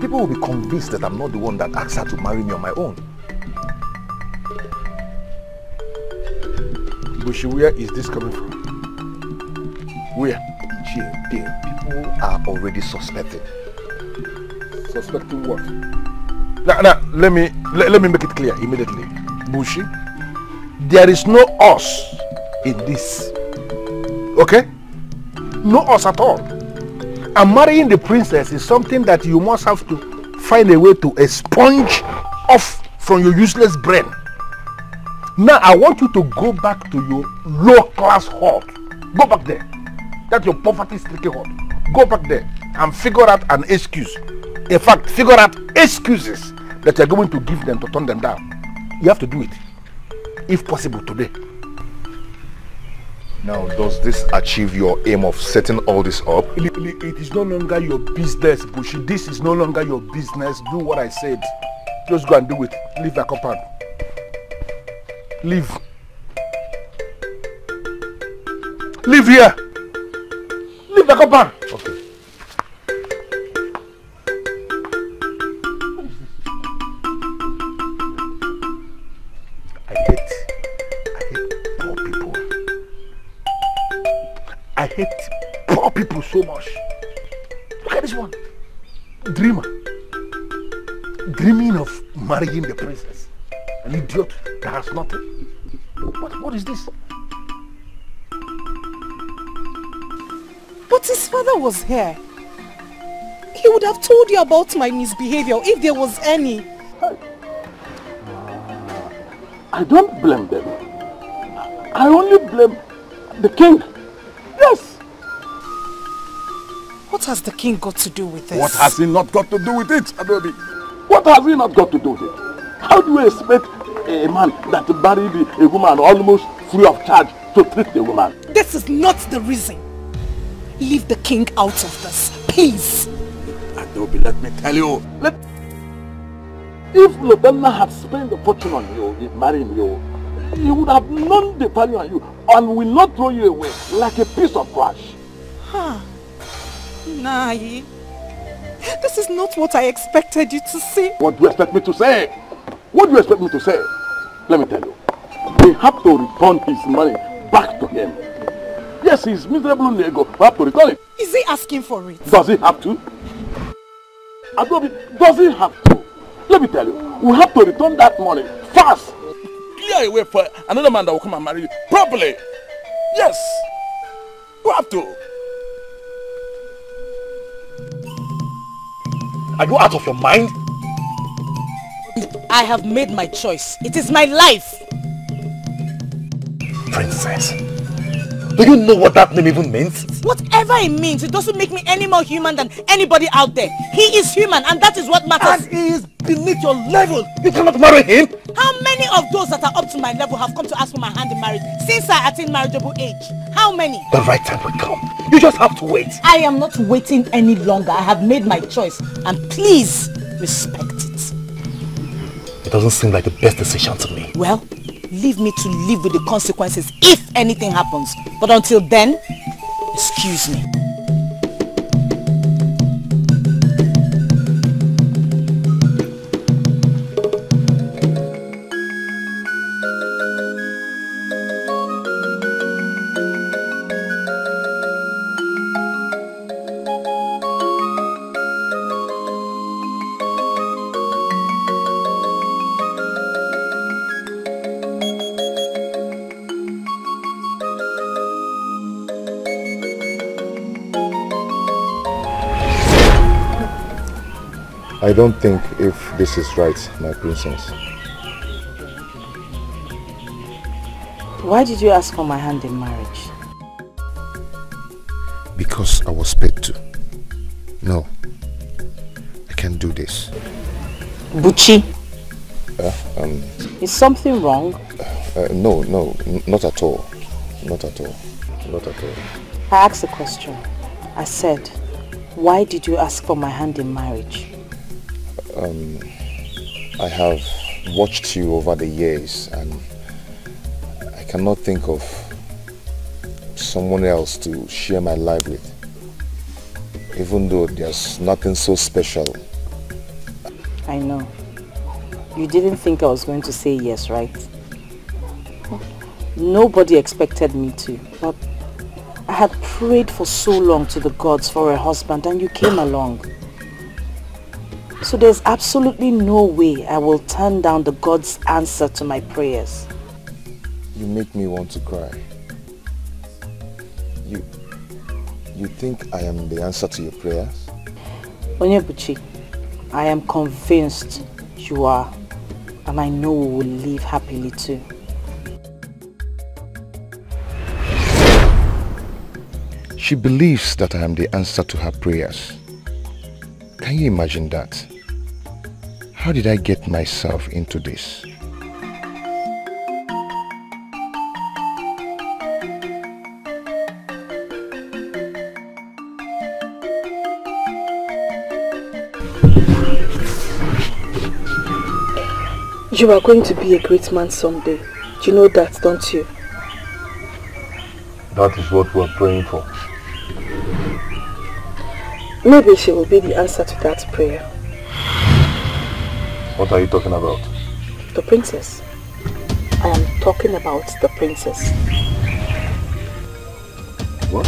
People will be convinced that I'm not the one that asked her to marry me on my own. Buchi, where is this coming from? Where? People are already suspecting. Suspecting what? Now, let me make it clear immediately. Buchi, there is no us in this. Okay? No us at all. And marrying the princess is something that you must have to find a way to expunge off from your useless brain. Now I want you to go back to your low-class hut. Go back there. That's your poverty-stricken hut. Go back there and figure out an excuse. In fact, figure out excuses that you're going to give them to turn them down. You have to do it, if possible, today. Now, does this achieve your aim of setting all this up? It is no longer your business, Buchi. This is no longer your business. Do what I said. Just go and do it. Leave that compound. Leave. Leave here. Leave the compound. Okay. I hate poor people. I hate poor people so much. Look at this one. Dreamer. Dreaming of marrying the princess. An idiot that has nothing. What is this? But his father was here. He would have told you about my misbehavior if there was any. I don't blame them. I only blame the king. Yes! What has the king got to do with this? What has he not got to do with it, Adobi? What has he not got to do with it? How do you expect a man that married a woman almost free of charge to treat the woman. This is not the reason. Leave the king out of this, please. Adobi, let me tell you. If Lotanna had spent the fortune on you, marrying you, he would have known the value on you and will not throw you away like a piece of trash. Huh. Nahi. This is not what I expected you to say. What do you expect me to say? What do you expect me to say? Let me tell you. We have to return his money back to him. Yes, he's miserable Lego. We have to return it. Is he asking for it? Does he have to? Adobi, does he have to? Let me tell you. We have to return that money fast. Clear away for another man that will come and marry you properly. Yes. We have to. Are you out of your mind? I have made my choice. It is my life. Princess, do you know what that name even means? Whatever it means, it doesn't make me any more human than anybody out there. He is human and that is what matters. And he is beneath your level. You cannot marry him. How many of those that are up to my level have come to ask for my hand in marriage since I attained marriageable age? How many? The right time will come. You just have to wait. I am not waiting any longer. I have made my choice. And please, respect it. It doesn't seem like the best decision to me. Well, leave me to live with the consequences if anything happens. But until then, excuse me. I don't think if this is right, my princess. Why did you ask for my hand in marriage? Because I was paid to. No, I can't do this. Buchi. Is something wrong? No, not at all. Not at all. Not at all. I asked a question. I said, why did you ask for my hand in marriage? I have watched you over the years and I cannot think of someone else to share my life with. Even though there's nothing so special. I know. You didn't think I was going to say yes, right? Nobody expected me to, but I had prayed for so long to the gods for a husband and you came along. So there's absolutely no way I will turn down the God's answer to my prayers. You make me want to cry. You think I am the answer to your prayers? Onyebuchi, I am convinced you are, and I know we will live happily too. She believes that I am the answer to her prayers. Can you imagine that? How did I get myself into this? You are going to be a great man someday. You know that, don't you? That is what we are praying for. Maybe she will be the answer to that prayer. What are you talking about? The princess. I am talking about the princess. What?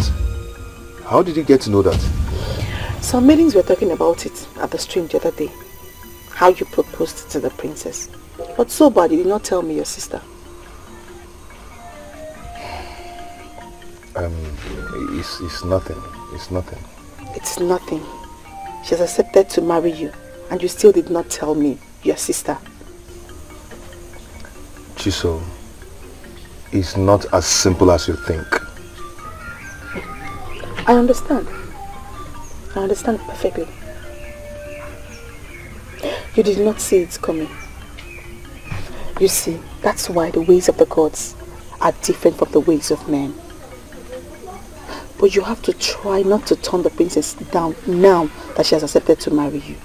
How did you get to know that? Some maidens were talking about it at the stream the other day. How you proposed to the princess. But so bad you did not tell me your sister. It's nothing. It's nothing. It's nothing. She has accepted to marry you and you still did not tell me, your sister. Chisolo, it's not as simple as you think. I understand. I understand perfectly. You did not see it coming. You see, that's why the ways of the gods are different from the ways of men. But you have to try not to turn the princess down now that she has accepted to marry you.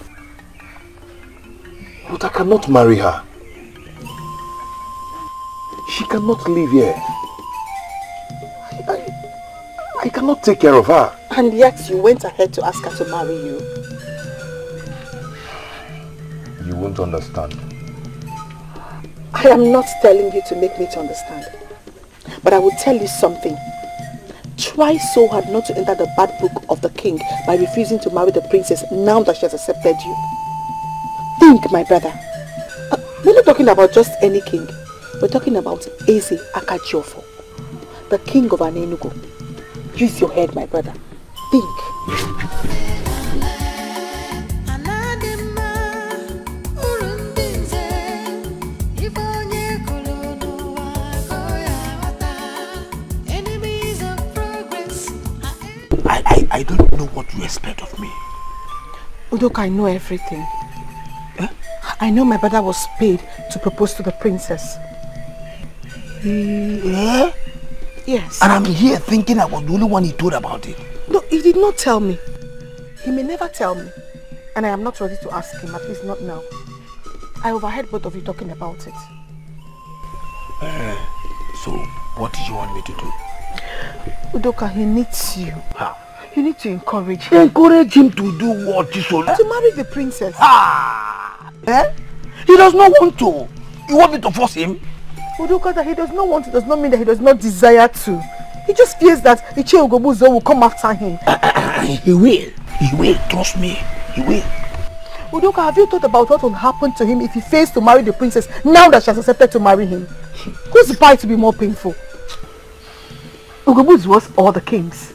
But I cannot marry her. She cannot live here. I cannot take care of her. And yet you went ahead to ask her to marry you. You won't understand. I am not telling you to make me to understand. But I will tell you something. Try so hard not to enter the bad book of the king by refusing to marry the princess now that she has accepted you. Think, my brother. We're not talking about just any king. We're talking about Eze Akajiofo, the king of Anaenugu. Use your head, my brother. Think. I don't know what you expect of me. Udoka, I know everything. Eh? I know my brother was paid to propose to the princess. Yeah? Yes. And I'm here thinking I was the only one he told about it. No, he did not tell me. He may never tell me. And I am not ready to ask him, at least not now. I overheard both of you talking about it. So, what do you want me to do? Udoka, he needs you. Huh? You need to encourage him. Encourage him to do what, Chisolo? To marry the princess. Ah! Eh? He does not want to. You want me to force him? Udoka, that he does not want to does not mean that he does not desire to. He just fears that Ichie Ugo Buzo will come after him. He will. He will. Trust me. He will. Udoka, have you thought about what will happen to him if he fails to marry the princess now that she has accepted to marry him? Who's by to be more painful? Ugo Buzo was all the kings.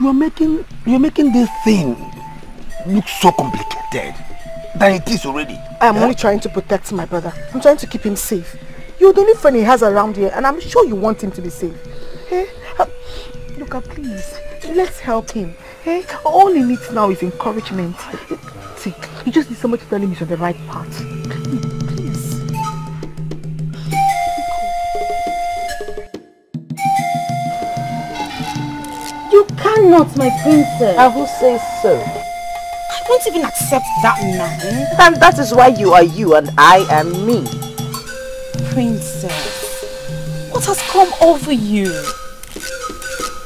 You're making this thing look so complicated than it is already. I am only trying to protect my brother. I'm trying to keep him safe. You're the only friend he has around here, and I'm sure you want him to be safe. Hey, look, please, let's help him. Hey, all he needs now is encouragement. See, you just need somebody to tell him he's on the right path. You cannot, my princess. I will say so. I won't even accept that man. And that is why you are you and I am me. Princess, what has come over you?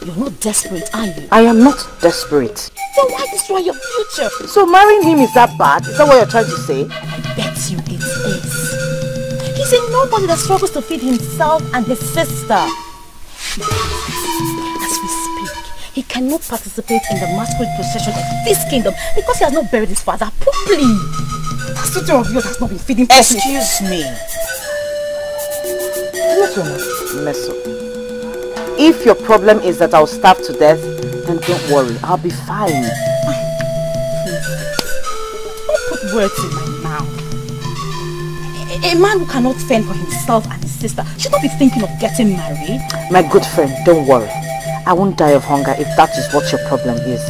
You're not desperate, are you? I am not desperate. Then why destroy your future? So marrying him is that bad? Is that what you're trying to say? I bet you it is. He's a nobody that struggles to feed himself and his sister. He cannot participate in the masquerade procession of this kingdom because he has not buried his father properly. That sister of yours has not been feeding properly. Excuse me. Meso, if your problem is that I'll starve to death, then don't worry, I'll be fine. Don't put words in my mouth. A man who cannot fend for himself and his sister should not be thinking of getting married. My good friend, don't worry. I won't die of hunger if that is what your problem is.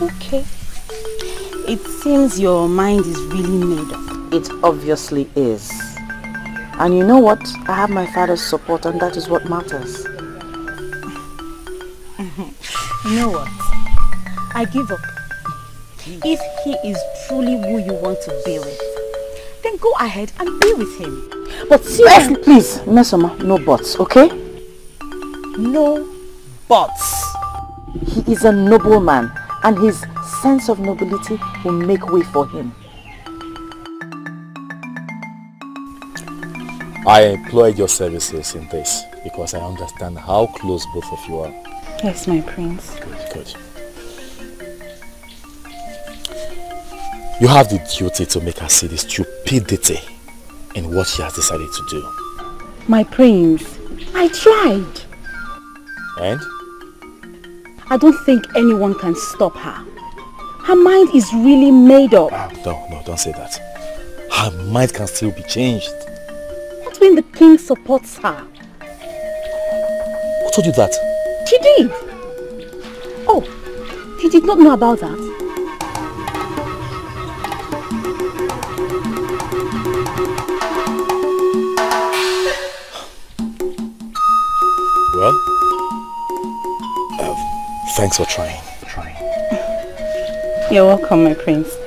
Okay. It seems your mind is really made up. It obviously is. And you know what? I have my father's support and that is what matters. You know what? I give up. If he is truly who you want to be with, then go ahead and be with him. But seriously, please, Mesoma, no buts, okay? No buts. He is a nobleman, and his sense of nobility will make way for him. I employed your services in this because I understand how close both of you are. Yes, my prince. Good. You have the duty to make her see the stupidity in what she has decided to do. My prince, I tried. And? I don't think anyone can stop her. Her mind is really made up. No, don't say that. Her mind can still be changed. What when the king supports her? Who told you that? She did. Oh, you did not know about that? well? Thanks for trying. You're welcome, my prince.